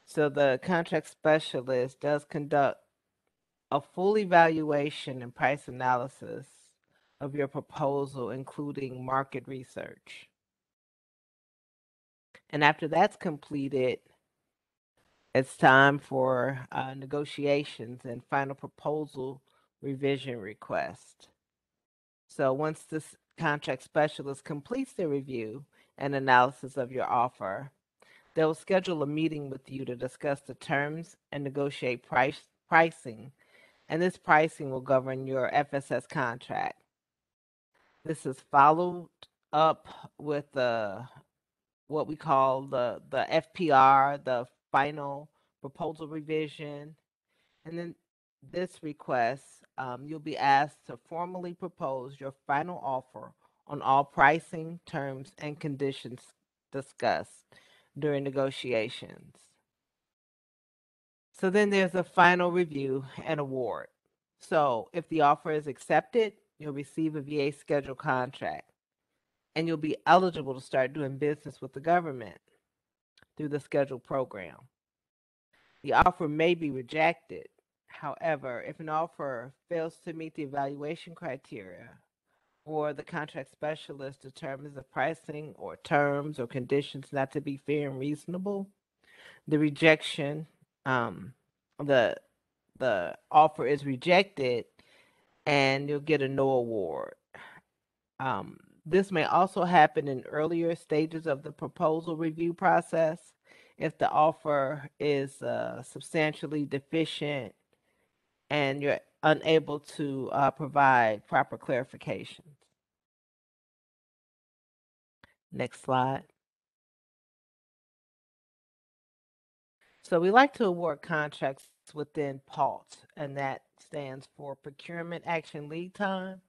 So the contract specialist does conduct a full evaluation and price analysis of your proposal, including market research. And after that's completed, it's time for uh, negotiations and final proposal revision request. So once this contract specialist completes their review and analysis of your offer, they'll schedule a meeting with you to discuss the terms and negotiate price, pricing, and this pricing will govern your F S S contract. This is followed up with the, what we call the, the F P R, the final proposal revision, and then this request, um, you'll be asked to formally propose your final offer on all pricing, terms, and conditions discussed during negotiations. So then there's a final review and award. So if the offer is accepted, you'll receive a V A schedule contract, and you'll be eligible to start doing business with the government through the schedule program. The offer may be rejected. However, if an offer fails to meet the evaluation criteria, or the contract specialist determines the pricing or terms or conditions not to be fair and reasonable, the rejection, um, the the offer is rejected, and you'll get a no award. Um, this may also happen in earlier stages of the proposal review process if the offer is uh, substantially deficient and you're unable to uh, provide proper clarifications. Next slide. So we like to award contracts within PALT, and that stands for Procurement Action Lead Time.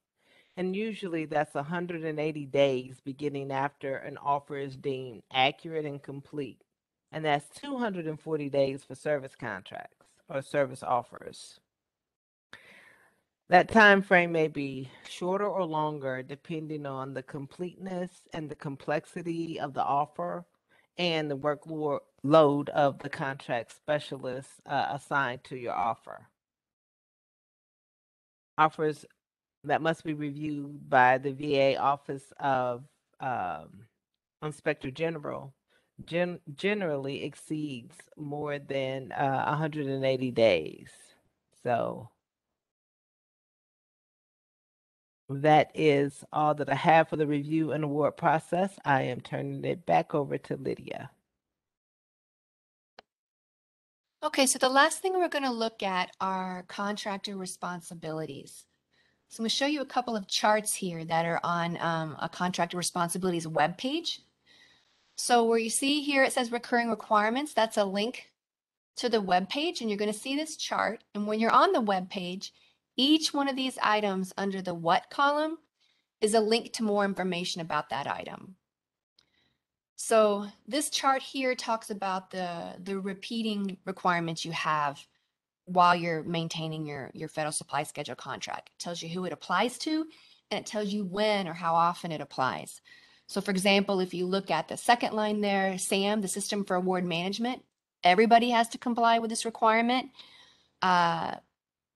And usually that's one hundred eighty days beginning after an offer is deemed accurate and complete. And that's two hundred forty days for service contracts or service offers. That time frame may be shorter or longer depending on the completeness and the complexity of the offer and the workload of the contract specialist uh, assigned to your offer. Offers that must be reviewed by the V A Office of um, Inspector General gen generally exceeds more than uh, one hundred eighty days. So that is all that I have for the review and award process. I am turning it back over to Lydia. Okay, so the last thing we're going to look at are contractor responsibilities. So I'm going to show you a couple of charts here that are on um, a contractor responsibilities web page. So where you see here, it says recurring requirements. That's a link to the web page, and you're going to see this chart. And when you're on the web page, each one of these items under the what column is a link to more information about that item. So this chart here talks about the, the repeating requirements you have while you're maintaining your, your federal supply schedule contract. It tells you who it applies to, and it tells you when or how often it applies. So for example, if you look at the second line there, SAM, the System for Award Management, everybody has to comply with this requirement. Uh,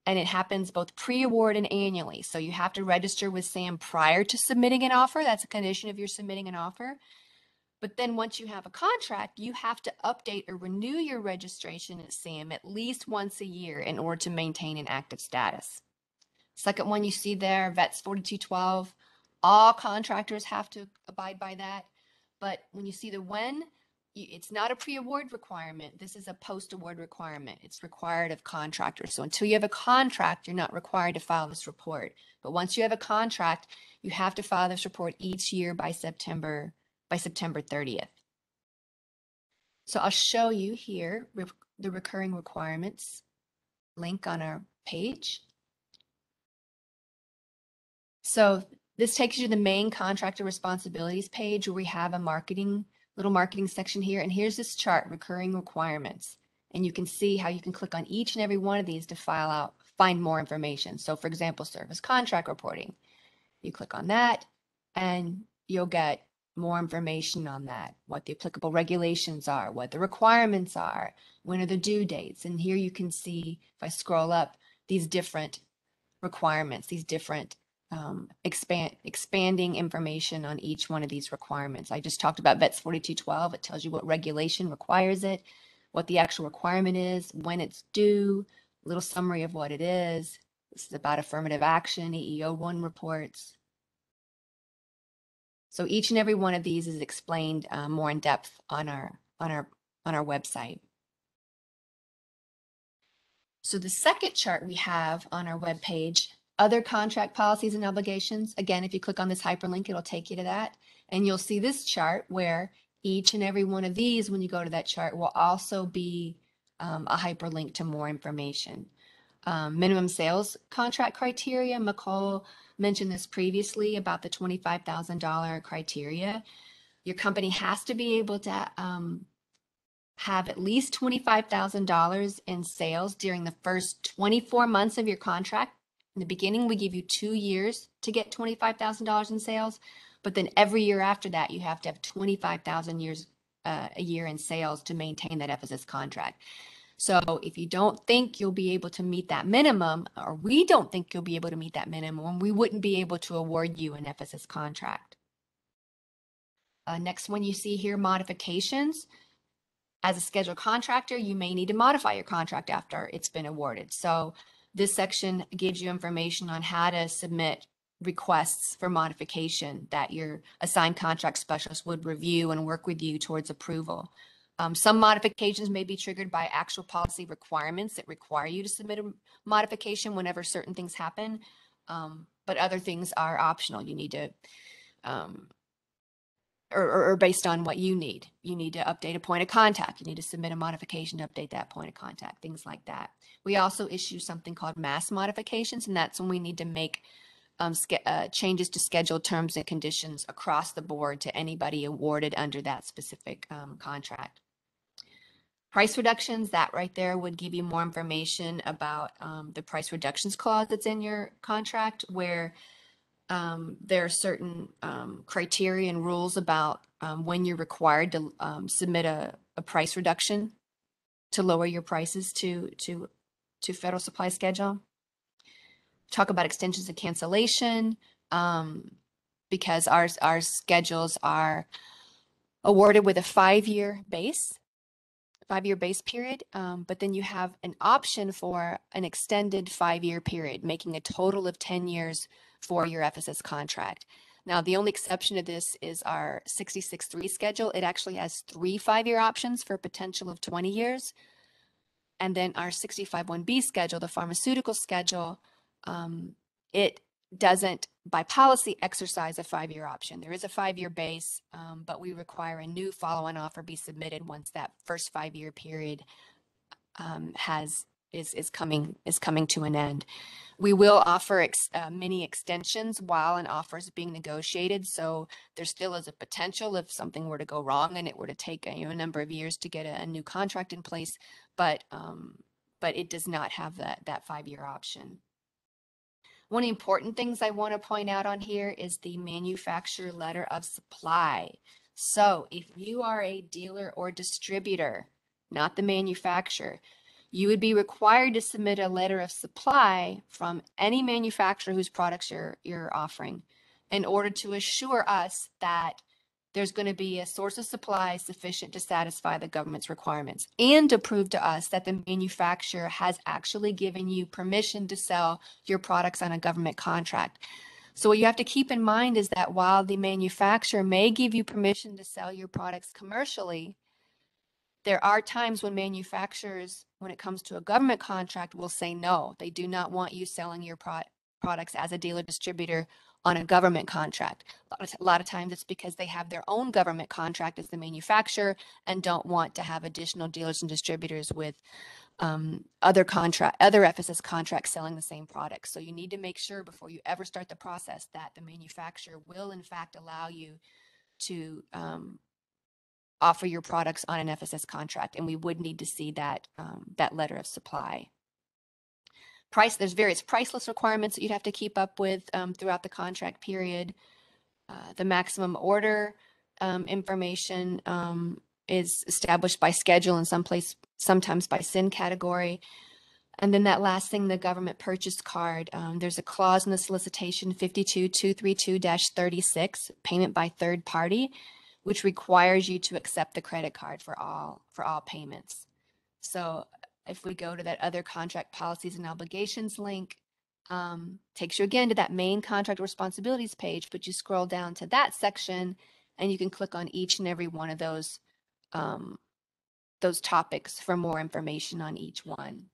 And it happens both pre-award and annually. So you have to register with SAM prior to submitting an offer. That's a condition if you're submitting an offer. But then once you have a contract, you have to update or renew your registration at SAM at least once a year in order to maintain an active status. Second one you see there, VETS forty-two twelve. All contractors have to abide by that. But when you see the when, it's not a pre-award requirement. This is a post-award requirement. It's required of contractors. So until you have a contract, you're not required to file this report. But once you have a contract, you have to file this report each year by September by September thirtieth. So I'll show you here re the recurring requirements link on our page. So this takes you to the main contractor responsibilities page where we have a marketing little marketing section here, and here's this chart, recurring requirements, and you can see how you can click on each and every one of these to file out, find more information. So for example, service contract reporting, you click on that and you'll get more information on that, what the applicable regulations are, what the requirements are, when are the due dates. And here you can see, if I scroll up, these different requirements, these different Um, expand, expanding information on each one of these requirements. I just talked about VETS forty-two twelve. It tells you what regulation requires it, what the actual requirement is, when it's due, a little summary of what it is. This is about affirmative action, E E O one reports. So each and every one of these is explained uh, more in depth on our, on our, on our website. So the second chart we have on our webpage, other contract policies and obligations. Again, if you click on this hyperlink, it'll take you to that. And you'll see this chart where each and every one of these, when you go to that chart, will also be um, a hyperlink to more information. Um, minimum sales contract criteria. McCole mentioned this previously about the twenty-five thousand dollar criteria. Your company has to be able to um, have at least twenty-five thousand dollars in sales during the first twenty-four months of your contract. In the beginning, we give you two years to get twenty-five thousand dollars in sales, but then every year after that, you have to have twenty-five thousand dollars uh, a year in sales to maintain that F S S contract. So if you don't think you'll be able to meet that minimum, or we don't think you'll be able to meet that minimum, we wouldn't be able to award you an F S S contract. Uh, next one you see here, modifications. As a scheduled contractor, you may need to modify your contract after it's been awarded. So this section gives you information on how to submit requests for modification that your assigned contract specialist would review and work with you towards approval. Um, some modifications may be triggered by actual policy requirements that require you to submit a modification whenever certain things happen, um, but other things are optional. You need to, um, or, or, or based on what you need. You need to update a point of contact. You need to submit a modification to update that point of contact, things like that. We also issue something called mass modifications, and that's when we need to make Um, uh, changes to scheduled terms and conditions across the board to anybody awarded under that specific um, contract. Price reductions, that right there would give you more information about um, the price reductions clause that's in your contract, where um, there are certain um, criteria and rules about um, when you're required to um, submit a, a price reduction to lower your prices to, to, to federal supply schedule. Talk about extensions and cancellation, um, because our, our schedules are awarded with a five-year base, five-year base period, um, but then you have an option for an extended five-year period, making a total of ten years for your F S S contract. Now, the only exception to this is our sixty-six three schedule. It actually has three five-year options for a potential of twenty years. And then our sixty-five one B schedule, the pharmaceutical schedule, Um, it doesn't, by policy, exercise a five-year option. There is a five-year base, um, but we require a new follow-on offer be submitted once that first five-year period um, has is is coming is coming to an end. We will offer ex uh, many extensions while an offer is being negotiated, so there still is a potential if something were to go wrong and it were to take a, you know, a number of years to get a, a new contract in place, but um, but it does not have that that five-year option. One of the important things I want to point out on here is the manufacturer letter of supply. So if you are a dealer or distributor, not the manufacturer, you would be required to submit a letter of supply from any manufacturer whose products you're, you're offering in order to assure us that there's going to be a source of supply sufficient to satisfy the government's requirements and to prove to us that the manufacturer has actually given you permission to sell your products on a government contract. So what you have to keep in mind is that while the manufacturer may give you permission to sell your products commercially, there are times when manufacturers, when it comes to a government contract, will say no. They do not want you selling your pro products as a dealer distributor on a government contract. A lot of times it's because they have their own government contract as the manufacturer and don't want to have additional dealers and distributors with um, other contract, other F S S contracts selling the same products. So you need to make sure before you ever start the process that the manufacturer will in fact allow you to um, offer your products on an F S S contract. And we would need to see that, um, that letter of supply. Price, there's various price list requirements that you'd have to keep up with um, throughout the contract period. Uh, the maximum order um, information um, is established by schedule and someplace, sometimes by S I N category. And then that last thing, the government purchase card, um, there's a clause in the solicitation fifty-two two thirty-two dash thirty-six, payment by third party, which requires you to accept the credit card for all, for all payments. So if we go to that other contract policies and obligations link, um, takes you again to that main contract responsibilities page, but you scroll down to that section and you can click on each and every one of those, um, those topics for more information on each one.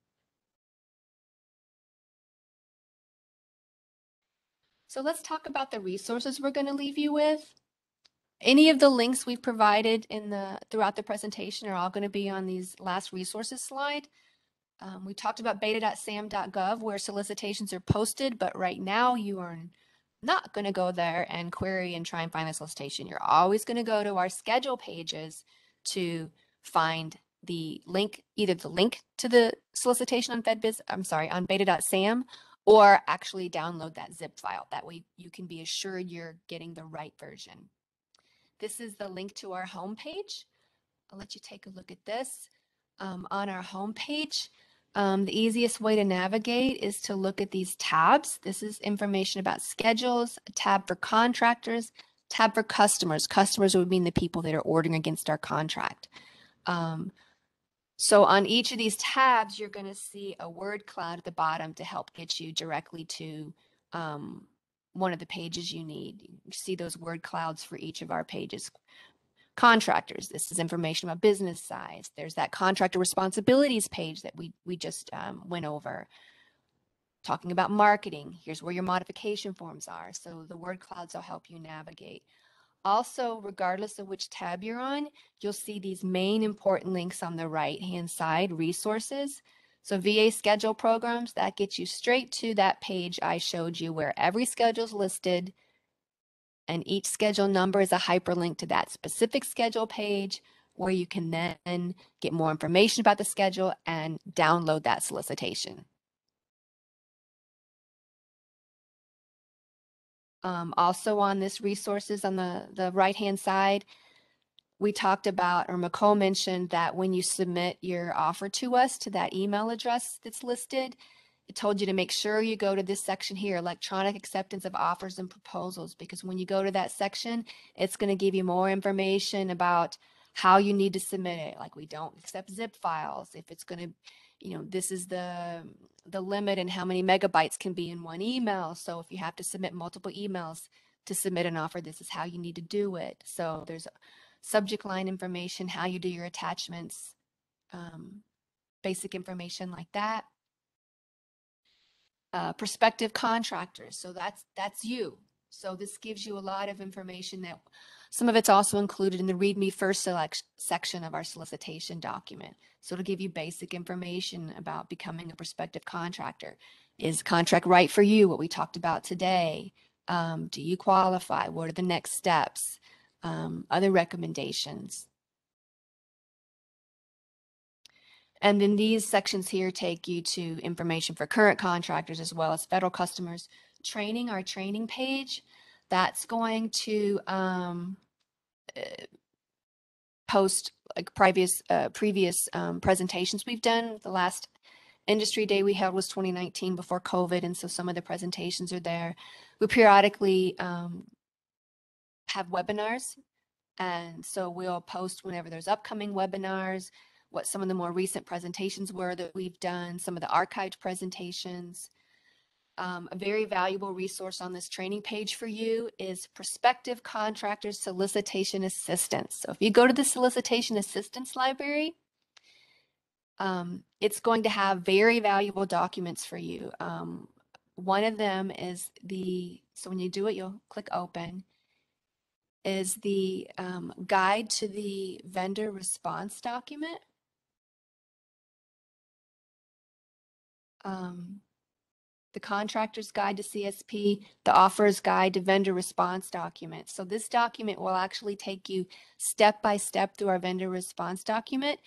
So let's talk about the resources we're going to leave you with. Any of the links we've provided in the throughout the presentation are all going to be on these last resources slide. Um, we talked about beta dot sam dot gov where solicitations are posted, but right now you are not going to go there and query and try and find the solicitation. You're always going to go to our schedule pages to find the link, either the link to the solicitation on FedBiz, I'm sorry, on beta dot sam, or actually download that zip file. That way you can be assured you're getting the right version. This is the link to our homepage. I'll let you take a look at this. Um, on our homepage, um, the easiest way to navigate is to look at these tabs. This is information about schedules, a tab for contractors, tab for customers. Customers would mean the people that are ordering against our contract. Um, so on each of these tabs, you're going to see a word cloud at the bottom to help get you directly to um, one of the pages you need. You see those word clouds for each of our pages. Contractors, this is information about business size. There's that contractor responsibilities page that we, we just um, went over. Talking about marketing, here's where your modification forms are. So the word clouds will help you navigate. Also, regardless of which tab you're on, you'll see these main important links on the right-hand side, resources. So V A schedule programs, that gets you straight to that page I showed you where every schedule's listed and each schedule number is a hyperlink to that specific schedule page where you can then get more information about the schedule and download that solicitation. Um, also on this resources on the, the right-hand side, we talked about, or McCole mentioned that when you submit your offer to us to that email address that's listed, it told you to make sure you go to this section here, electronic acceptance of offers and proposals, because when you go to that section, it's going to give you more information about how you need to submit it. Like we don't accept zip files. If it's going to, you know, this is the the limit and how many megabytes can be in one email. So if you have to submit multiple emails to submit an offer, this is how you need to do it. So there's subject line information, how you do your attachments, um, basic information like that. Uh, prospective contractors. So that's that's you. So this gives you a lot of information that some of it's also included in the README first select section of our solicitation document. So it'll give you basic information about becoming a prospective contractor. Is contract right for you? What we talked about today. Um, do you qualify? What are the next steps? Um, other recommendations. And then these sections here take you to information for current contractors as well as federal customers. Training, our training page, that's going to um, post like previous uh, previous um, presentations we've done. The last industry day we held was twenty nineteen before COVID, and so some of the presentations are there. We periodically um, have webinars, and so we'll post whenever there's upcoming webinars, what some of the more recent presentations were that we've done, some of the archived presentations. Um, a very valuable resource on this training page for you is Prospective Contractors Solicitation Assistance. So if you go to the Solicitation Assistance Library, um, it's going to have very valuable documents for you. Um, one of them is the, so when you do it, you'll click open, is the um, Guide to the Vendor Response Document. Um, the Contractor's Guide to C S P, the Offeror's Guide to Vendor Response Document. So this document will actually take you step by step through our vendor response document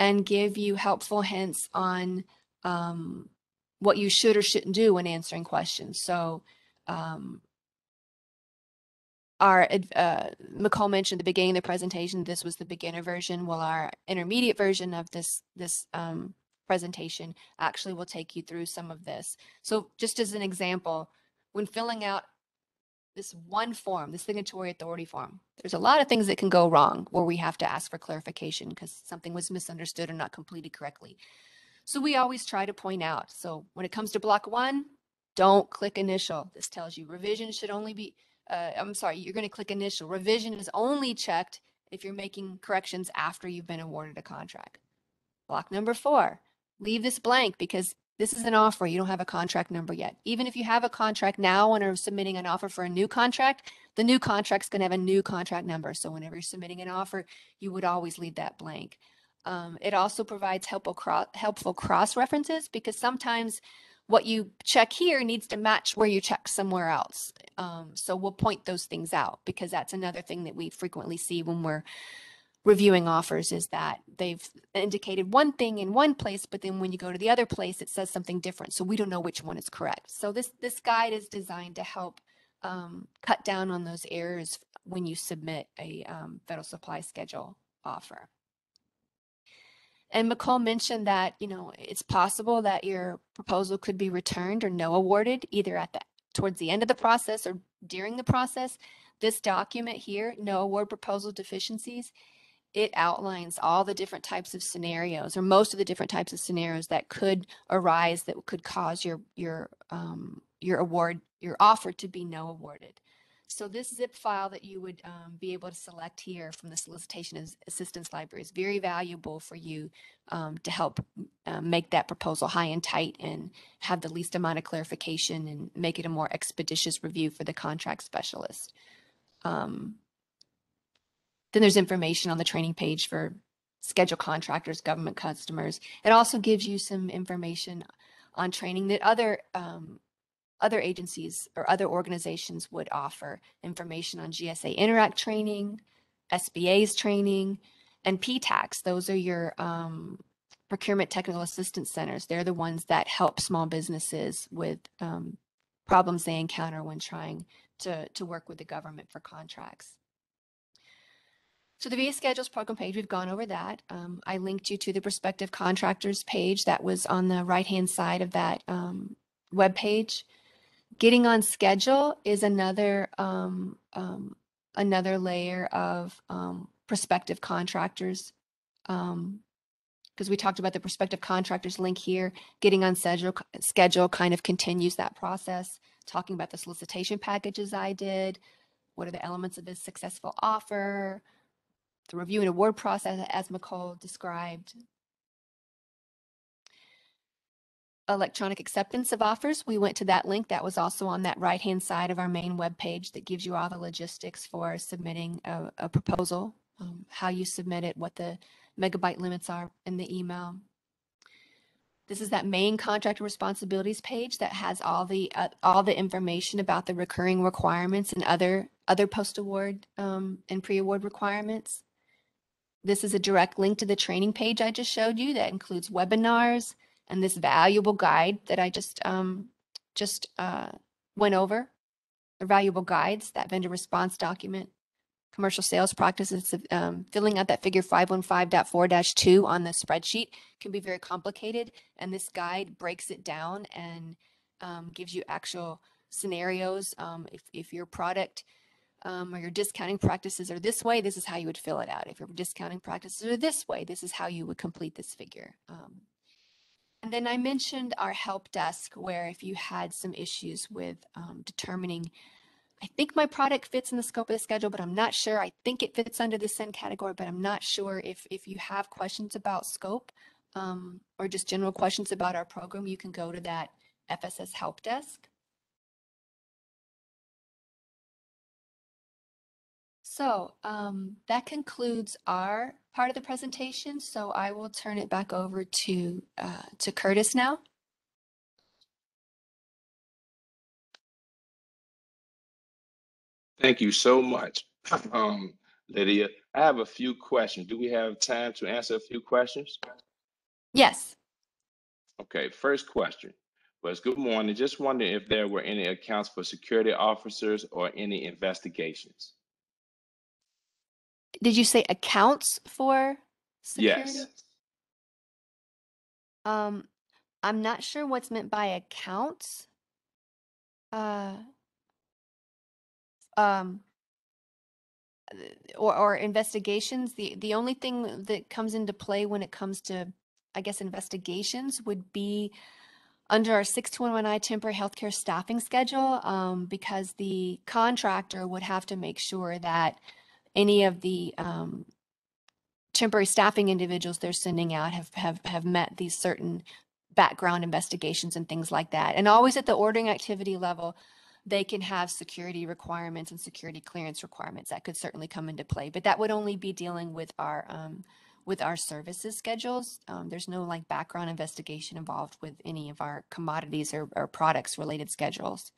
and give you helpful hints on um, what you should or shouldn't do when answering questions. So um, our, uh, McCole mentioned at the beginning of the presentation, this was the beginner version. Well, our intermediate version of this, this um, presentation actually will take you through some of this. So just as an example, when filling out this one form, the signatory authority form, there's a lot of things that can go wrong where we have to ask for clarification because something was misunderstood or not completed correctly. So we always try to point out. So when it comes to block one, don't click initial. This tells you revision should only be, uh, I'm sorry, you're going to click initial. Revision is only checked if you're making corrections after you've been awarded a contract. Block number four. Leave this blank because this is an offer. You don't have a contract number yet. Even if you have a contract now and are submitting an offer for a new contract, the new contract's going to have a new contract number. So whenever you're submitting an offer, you would always leave that blank. Um, it also provides helpful cross, helpful cross references because sometimes what you check here needs to match where you check somewhere else. Um, so we'll point those things out because that's another thing that we frequently see when we're reviewing offers is that they've indicated one thing in one place, but then when you go to the other place, it says something different. So we don't know which one is correct. So this, this guide is designed to help um, cut down on those errors when you submit a um, federal supply schedule offer. And McCole mentioned that, you know, it's possible that your proposal could be returned or no awarded either at the towards the end of the process or during the process. This document here, no award proposal deficiencies, it outlines all the different types of scenarios, or most of the different types of scenarios that could arise that could cause your your um, your award, your offer to be no awarded. So this zip file that you would um, be able to select here from the solicitation assistance library is very valuable for you um, to help uh, make that proposal high and tight and have the least amount of clarification and make it a more expeditious review for the contract specialist. Um, then there's information on the training page for scheduled contractors, government customers. It also gives you some information on training that other um, Other agencies or other organizations would offer, information on G S A Interact training, S B A's training, and P TACs. Those are your um, procurement technical assistance centers. They're the ones that help small businesses with um, problems they encounter when trying to, to work with the government for contracts. So the V A Schedules program page, we've gone over that. Um, I linked you to the prospective contractors page that was on the right-hand side of that um, web page. Getting on schedule is another um, um, another layer of um, prospective contractors, because um, we talked about the prospective contractors link here. Getting on schedule, schedule kind of continues that process, talking about the solicitation packages I did, what are the elements of a successful offer, the review and award process as McCole described. Electronic acceptance of offers, we went to that link that was also on that right hand side of our main web page that gives you all the logistics for submitting a, a proposal, um, how you submit it, what the megabyte limits are in the email. This is that main contractor responsibilities page that has all the uh, all the information about the recurring requirements and other other post award um, and pre award requirements. This is a direct link to the training page I just showed you that includes webinars and this valuable guide that I just um, just uh, went over, the valuable guides, that vendor response document, commercial sales practices. Um, filling out that figure five one five point four dash two on the spreadsheet can be very complicated, and this guide breaks it down and um, gives you actual scenarios. Um, if, if your product um, or your discounting practices are this way, this is how you would fill it out. If your discounting practices are this way, this is how you would complete this figure. Um, And then I mentioned our help desk, where if you had some issues with um, determining, I think my product fits in the scope of the schedule, but I'm not sure. I think it fits under the send category, but I'm not sure. If, if you have questions about scope um, or just general questions about our program, you can go to that F S S help desk. So um, that concludes our part of the presentation. So I will turn it back over to uh, to Curtis now. Thank you so much, um, Lydia. I have a few questions. Do we have time to answer a few questions? Yes. Okay. First question was, good morning. Just wondering if there were any accounts for security officers or any investigations. Did you say accounts for security? Yes. Um, I'm not sure what's meant by accounts. Uh, um, or or investigations. The the only thing that comes into play when it comes to, I guess, investigations would be under our six two one one I temporary healthcare staffing schedule, um, because the contractor would have to make sure that any of the um, temporary staffing individuals they're sending out have, have, have met these certain background investigations and things like that. And always at the ordering activity level, they can have security requirements and security clearance requirements that could certainly come into play, but that would only be dealing with our, um, with our services schedules. Um, there's no like background investigation involved with any of our commodities or, or products related schedules.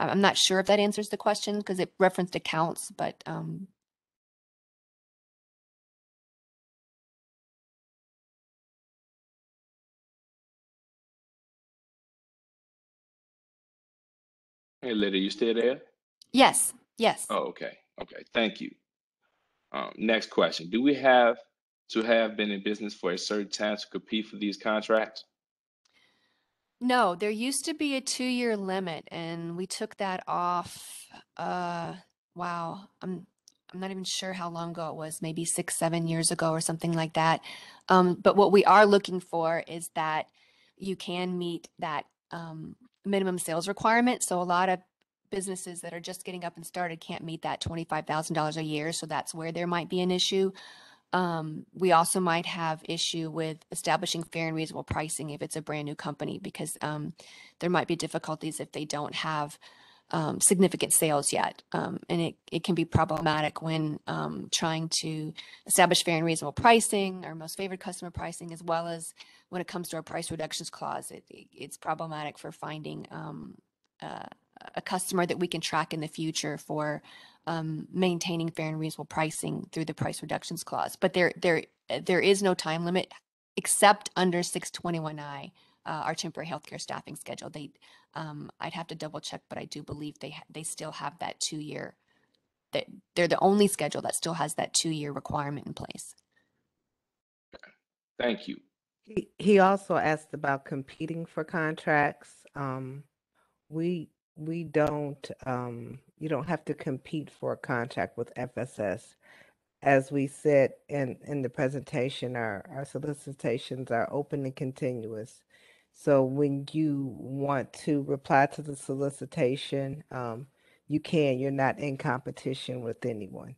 I'm not sure if that answers the question because it referenced accounts, but um, hey, Lydia, you still there? Yes, yes. Oh, okay. Okay, thank you. Um, next question. Do we have to have been in business for a certain time to compete for these contracts? No, there used to be a two-year limit, and we took that off. Uh, wow, I'm, I'm not even sure how long ago it was, maybe six, seven years ago or something like that. Um, but what we are looking for is that you can meet that um, minimum sales requirement. So a lot of businesses that are just getting up and started can't meet that twenty-five thousand dollars a year. So that's where there might be an issue. Um, we also might have issue with establishing fair and reasonable pricing if it's a brand new company, because um, there might be difficulties if they don't have um, significant sales yet. Um, and it, it can be problematic when um, trying to establish fair and reasonable pricing or most favored customer pricing, as well as when it comes to our price reductions clause. It, it, it's problematic for finding um, uh, a customer that we can track in the future for Um, maintaining fair and reasonable pricing through the price reductions clause. But there, there, there is no time limit except under six twenty-one I, uh, our temporary healthcare staffing schedule. They, um, I'd have to double check, but I do believe they they still have that two year. That they're the only schedule that still has that two year requirement in place. Thank you. He he also asked about competing for contracts. Um, we. We don't, um, you don't have to compete for a contract with F S S. As we said in, in the presentation, our, our solicitations are open and continuous. So when you want to reply to the solicitation, um, you can, you're not in competition with anyone.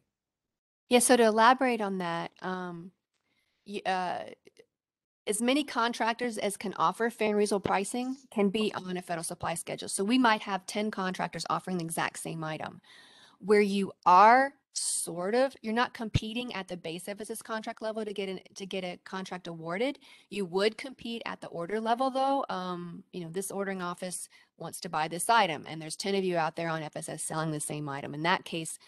Yeah, so to elaborate on that, um, you, uh, as many contractors as can offer fair and reasonable pricing can be on a federal supply schedule. So we might have ten contractors offering the exact same item. Where you are sort of, you're not competing at the base F S S contract level to get an, to get a contract awarded. You would compete at the order level though. Um, you know, this ordering office wants to buy this item and there's ten of you out there on F S S selling the same item. In that case,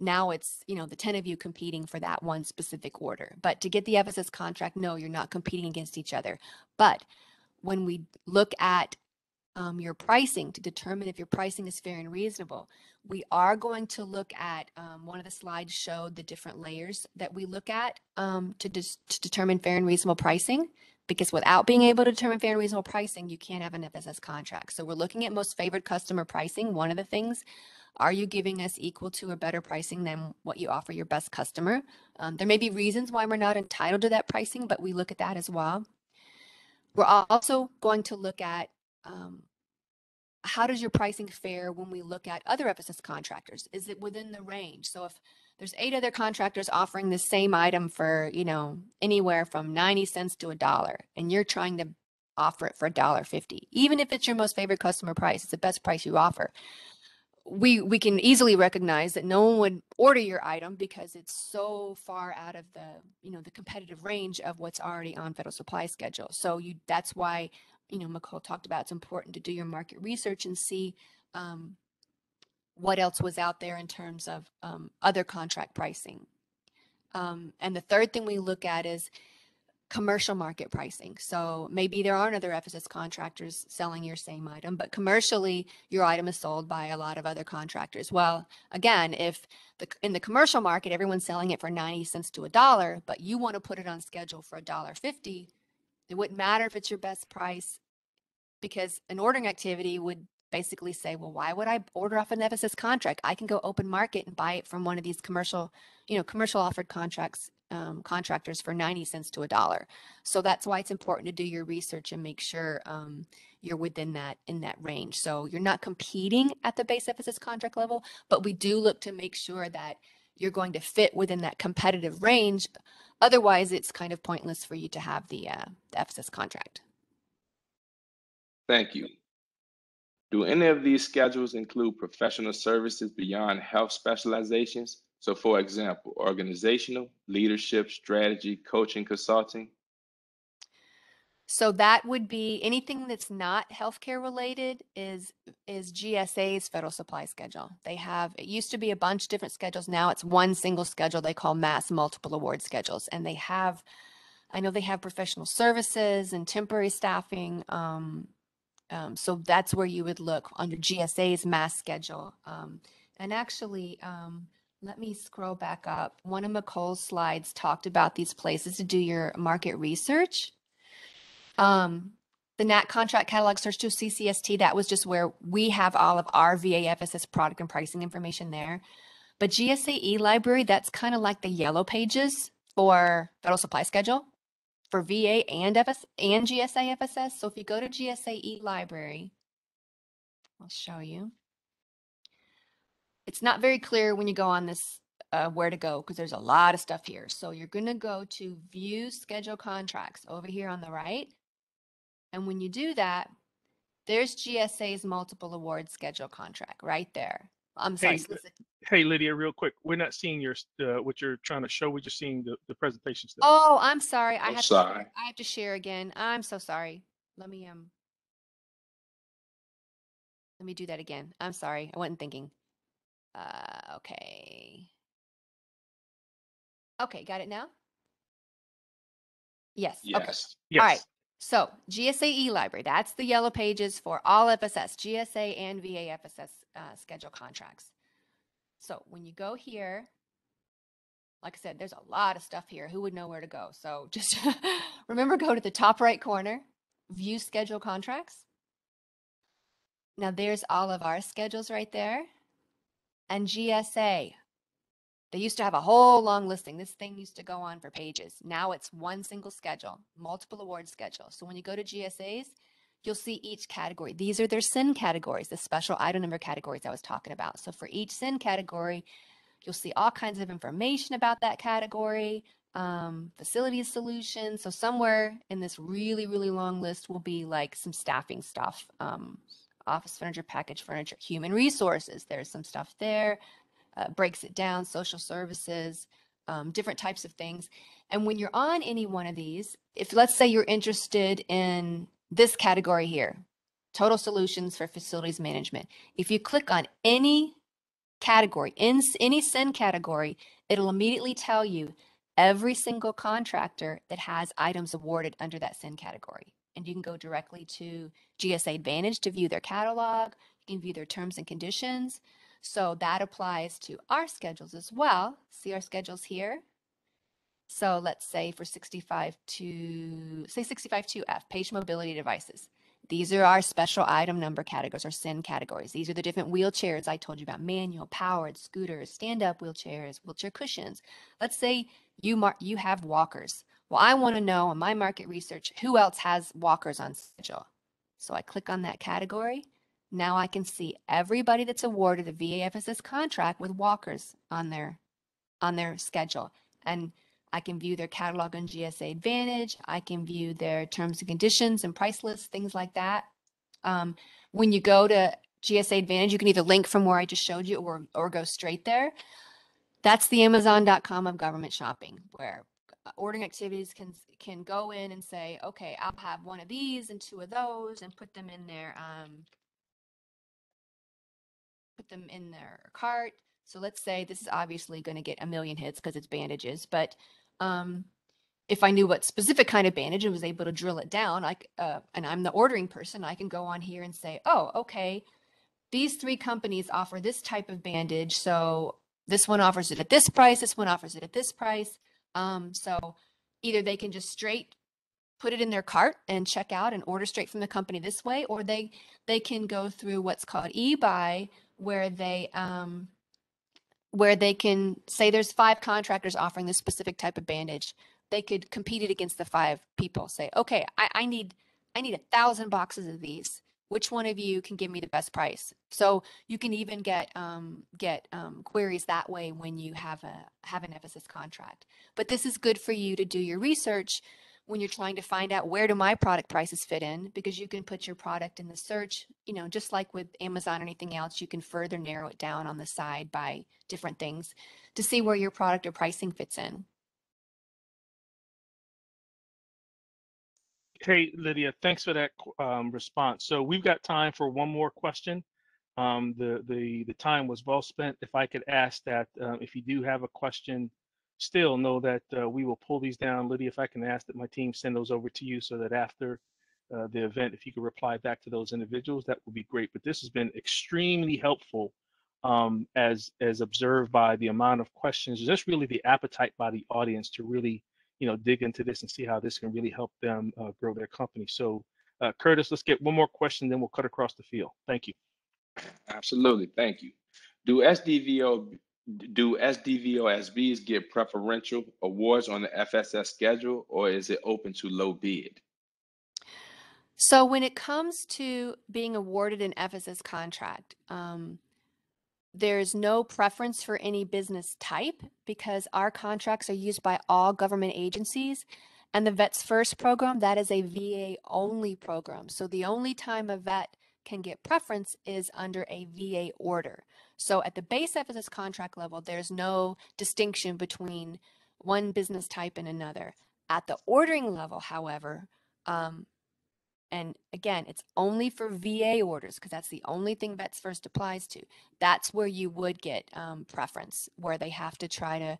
now it's, you know, the ten of you competing for that one specific order. But to get the F S S contract, no, you're not competing against each other. But when we look at um, your pricing to determine if your pricing is fair and reasonable, we are going to look at, um, one of the slides showed the different layers that we look at um, to, de to determine fair and reasonable pricing, because without being able to determine fair and reasonable pricing, you can't have an F S S contract. So we're looking at most favored customer pricing. One of the things, are you giving us equal to or better pricing than what you offer your best customer? Um, there may be reasons why we're not entitled to that pricing, but we look at that as well. We're also going to look at um, how does your pricing fare when we look at other F S S contractors? Is it within the range? So if there's eight other contractors offering the same item for, you know, anywhere from ninety cents to a dollar, and you're trying to offer it for a dollar fifty, even if it's your most favorite customer price, it's the best price you offer. We, we can easily recognize that no one would order your item because it's so far out of the, you know, the competitive range of what's already on federal supply schedule. So you, that's why, you know, McCole talked about it's important to do your market research and see um, what else was out there in terms of um, other contract pricing. Um, and the third thing we look at is commercial market pricing. So maybe there aren't other F S S contractors selling your same item, but commercially your item is sold by a lot of other contractors. Well, again, if the, in the commercial market, everyone's selling it for ninety cents to a dollar, but you want to put it on schedule for a dollar fifty, it wouldn't matter if it's your best price, because an ordering activity would basically say, well, why would I order off an F S S contract? I can go open market and buy it from one of these commercial, you know, commercial offered contracts, um, contractors for ninety cents to a dollar. So that's why it's important to do your research and make sure um, you're within that, in that range. So you're not competing at the base F S S contract level, but we do look to make sure that you're going to fit within that competitive range. Otherwise, it's kind of pointless for you to have the, uh, the F S S contract. Thank you. Do any of these schedules include professional services beyond health specializations? So for example, organizational, leadership, strategy, coaching, consulting? So that would be anything that's not healthcare related is, is G S A's federal supply schedule. They have, it used to be a bunch of different schedules. Now it's one single schedule they call mass multiple award schedules. And they have, I know they have professional services and temporary staffing. Um, Um, so that's where you would look under G S A's mass schedule. Um, and actually, um, let me scroll back up. One of McCole's slides talked about these places to do your market research. Um, the N A C contract catalog search to C C S T, that was just where we have all of our V A F S S product and pricing information there. But G S A eLibrary, that's kind of like the yellow pages for Federal Supply Schedule for V A and F S and G S A F S S. So if you go to G S A eLibrary, I'll show you. It's not very clear when you go on this uh, where to go, because there's a lot of stuff here. So you're going to go to View Schedule Contracts over here on the right. And when you do that, there's G S A's multiple award schedule contract right there. I'm sorry. Hey, hey Lydia, real quick. We're not seeing your uh, what you're trying to show. We're just seeing the, the presentation stuff. Oh, I'm sorry. I, I'm have sorry. To share, I have to share again. I'm so sorry. Let me um. Let me do that again. I'm sorry. I wasn't thinking. Uh, okay. Okay, got it now? Yes. Yes. Okay. Yes. All right. So G S A eLibrary, that's the yellow pages for all F S S, G S A and V A F S S uh, schedule contracts. So when you go here, like I said, there's a lot of stuff here. Who would know where to go? So just remember, go to the top right corner, View Schedule Contracts. Now there's all of our schedules right there. And G S A, they used to have a whole long listing. This thing used to go on for pages. Now it's one single schedule, multiple award schedule. So when you go to G S As, you'll see each category. These are their S I N categories, the special item number categories I was talking about. So for each S I N category, you'll see all kinds of information about that category, um, facilities solutions. So somewhere in this really, really long list will be like some staffing stuff, um, office furniture, package furniture, human resources. There's some stuff there. Uh, breaks it down, social services, um, different types of things. And when you're on any one of these, if let's say you're interested in this category here, total solutions for facilities management, if you click on any category, in any S I N category, it'll immediately tell you every single contractor that has items awarded under that S I N category. And you can go directly to G S A Advantage to view their catalog, you can view their terms and conditions. So that applies to our schedules as well. See our schedules here. So let's say for sixty-five to say sixty-five two F, patient mobility devices. These are our special item number categories or S I N categories. These are the different wheelchairs I told you about: manual, powered, scooters, stand-up wheelchairs, wheelchair cushions. Let's say you mark you have walkers. Well, I want to know in my market research who else has walkers on schedule. So I click on that category. Now I can see everybody that's awarded a V A F S S contract with walkers on their on their schedule. And I can view their catalog on G S A Advantage. I can view their terms and conditions and price lists, things like that. Um, when you go to G S A Advantage, you can either link from where I just showed you or, or go straight there. That's the Amazon dot com of government shopping, where ordering activities can can go in and say, okay, I'll have one of these and two of those and put them in their um, put them in their cart. So let's say this is obviously going to get a million hits because it's bandages. But um, if I knew what specific kind of bandage and was able to drill it down, I, uh, and I'm the ordering person, I can go on here and say, oh, okay, these three companies offer this type of bandage. So this one offers it at this price. This one offers it at this price. Um, so either they can just straight put it in their cart and check out and order straight from the company this way, or they they can go through what's called e-buy, where they um, where they can say there's five contractors offering this specific type of bandage. They could compete it against the five people. Say, okay, I, I need I need a thousand boxes of these. Which one of you can give me the best price? So you can even get um, get um, queries that way when you have a have an F S S contract. But this is good for you to do your research when you're trying to find out where do my product prices fit in, because you can put your product in the search, you know, just like with Amazon or anything else, you can further narrow it down on the side by different things to see where your product or pricing fits in. Hey, Lydia, thanks for that um, response. So we've got time for one more question. Um, the, the, the time was well spent. If I could ask that, uh, if you do have a question, still know that uh, we will pull these down. Lydia, if I can ask that my team send those over to you so that after uh, the event, if you could reply back to those individuals, that would be great. But this has been extremely helpful um, as as observed by the amount of questions, just really the appetite by the audience to really, you know, dig into this and see how this can really help them uh, grow their company. So uh, Curtis, let's get one more question, then we'll cut across the field. Thank you. Absolutely, thank you. Do S D V O do S D V O S Bs get preferential awards on the F S S schedule, or is it open to low bid? So when it comes to being awarded an F S S contract, um, there's no preference for any business type because our contracts are used by all government agencies. And the Vets First program, that is a V A only program. So the only time a vet can get preference is under a V A order. So at the base F S S contract level, there's no distinction between one business type and another. At the ordering level, however, um, and again, it's only for V A orders because that's the only thing Vets First applies to. That's where you would get um, preference, where they have to try to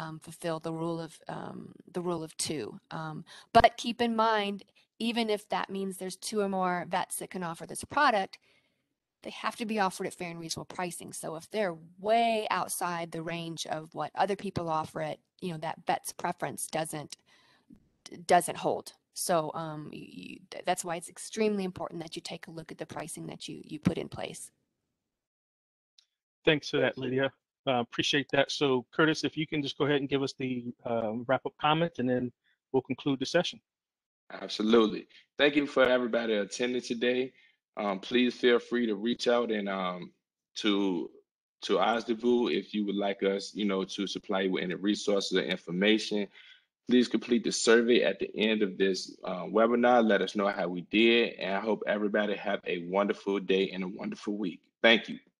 um, fulfill the rule of um, the rule of two. Um, but keep in mind, even if that means there's two or more vets that can offer this product, they have to be offered at fair and reasonable pricing. So if they're way outside the range of what other people offer it, you know, that vet's preference doesn't doesn't hold. So um, you, that's why it's extremely important that you take a look at the pricing that you, you put in place. Thanks for that, Lydia. Uh, appreciate that. So Curtis, if you can just go ahead and give us the um, wrap-up comment, and then we'll conclude the session. Absolutely. Thank you for everybody attending today. Um, please feel free to reach out and um, to to O S D B U if you would like us, you know, to supply you with any resources or information. Please complete the survey at the end of this uh, webinar. Let us know how we did, and I hope everybody have a wonderful day and a wonderful week. Thank you.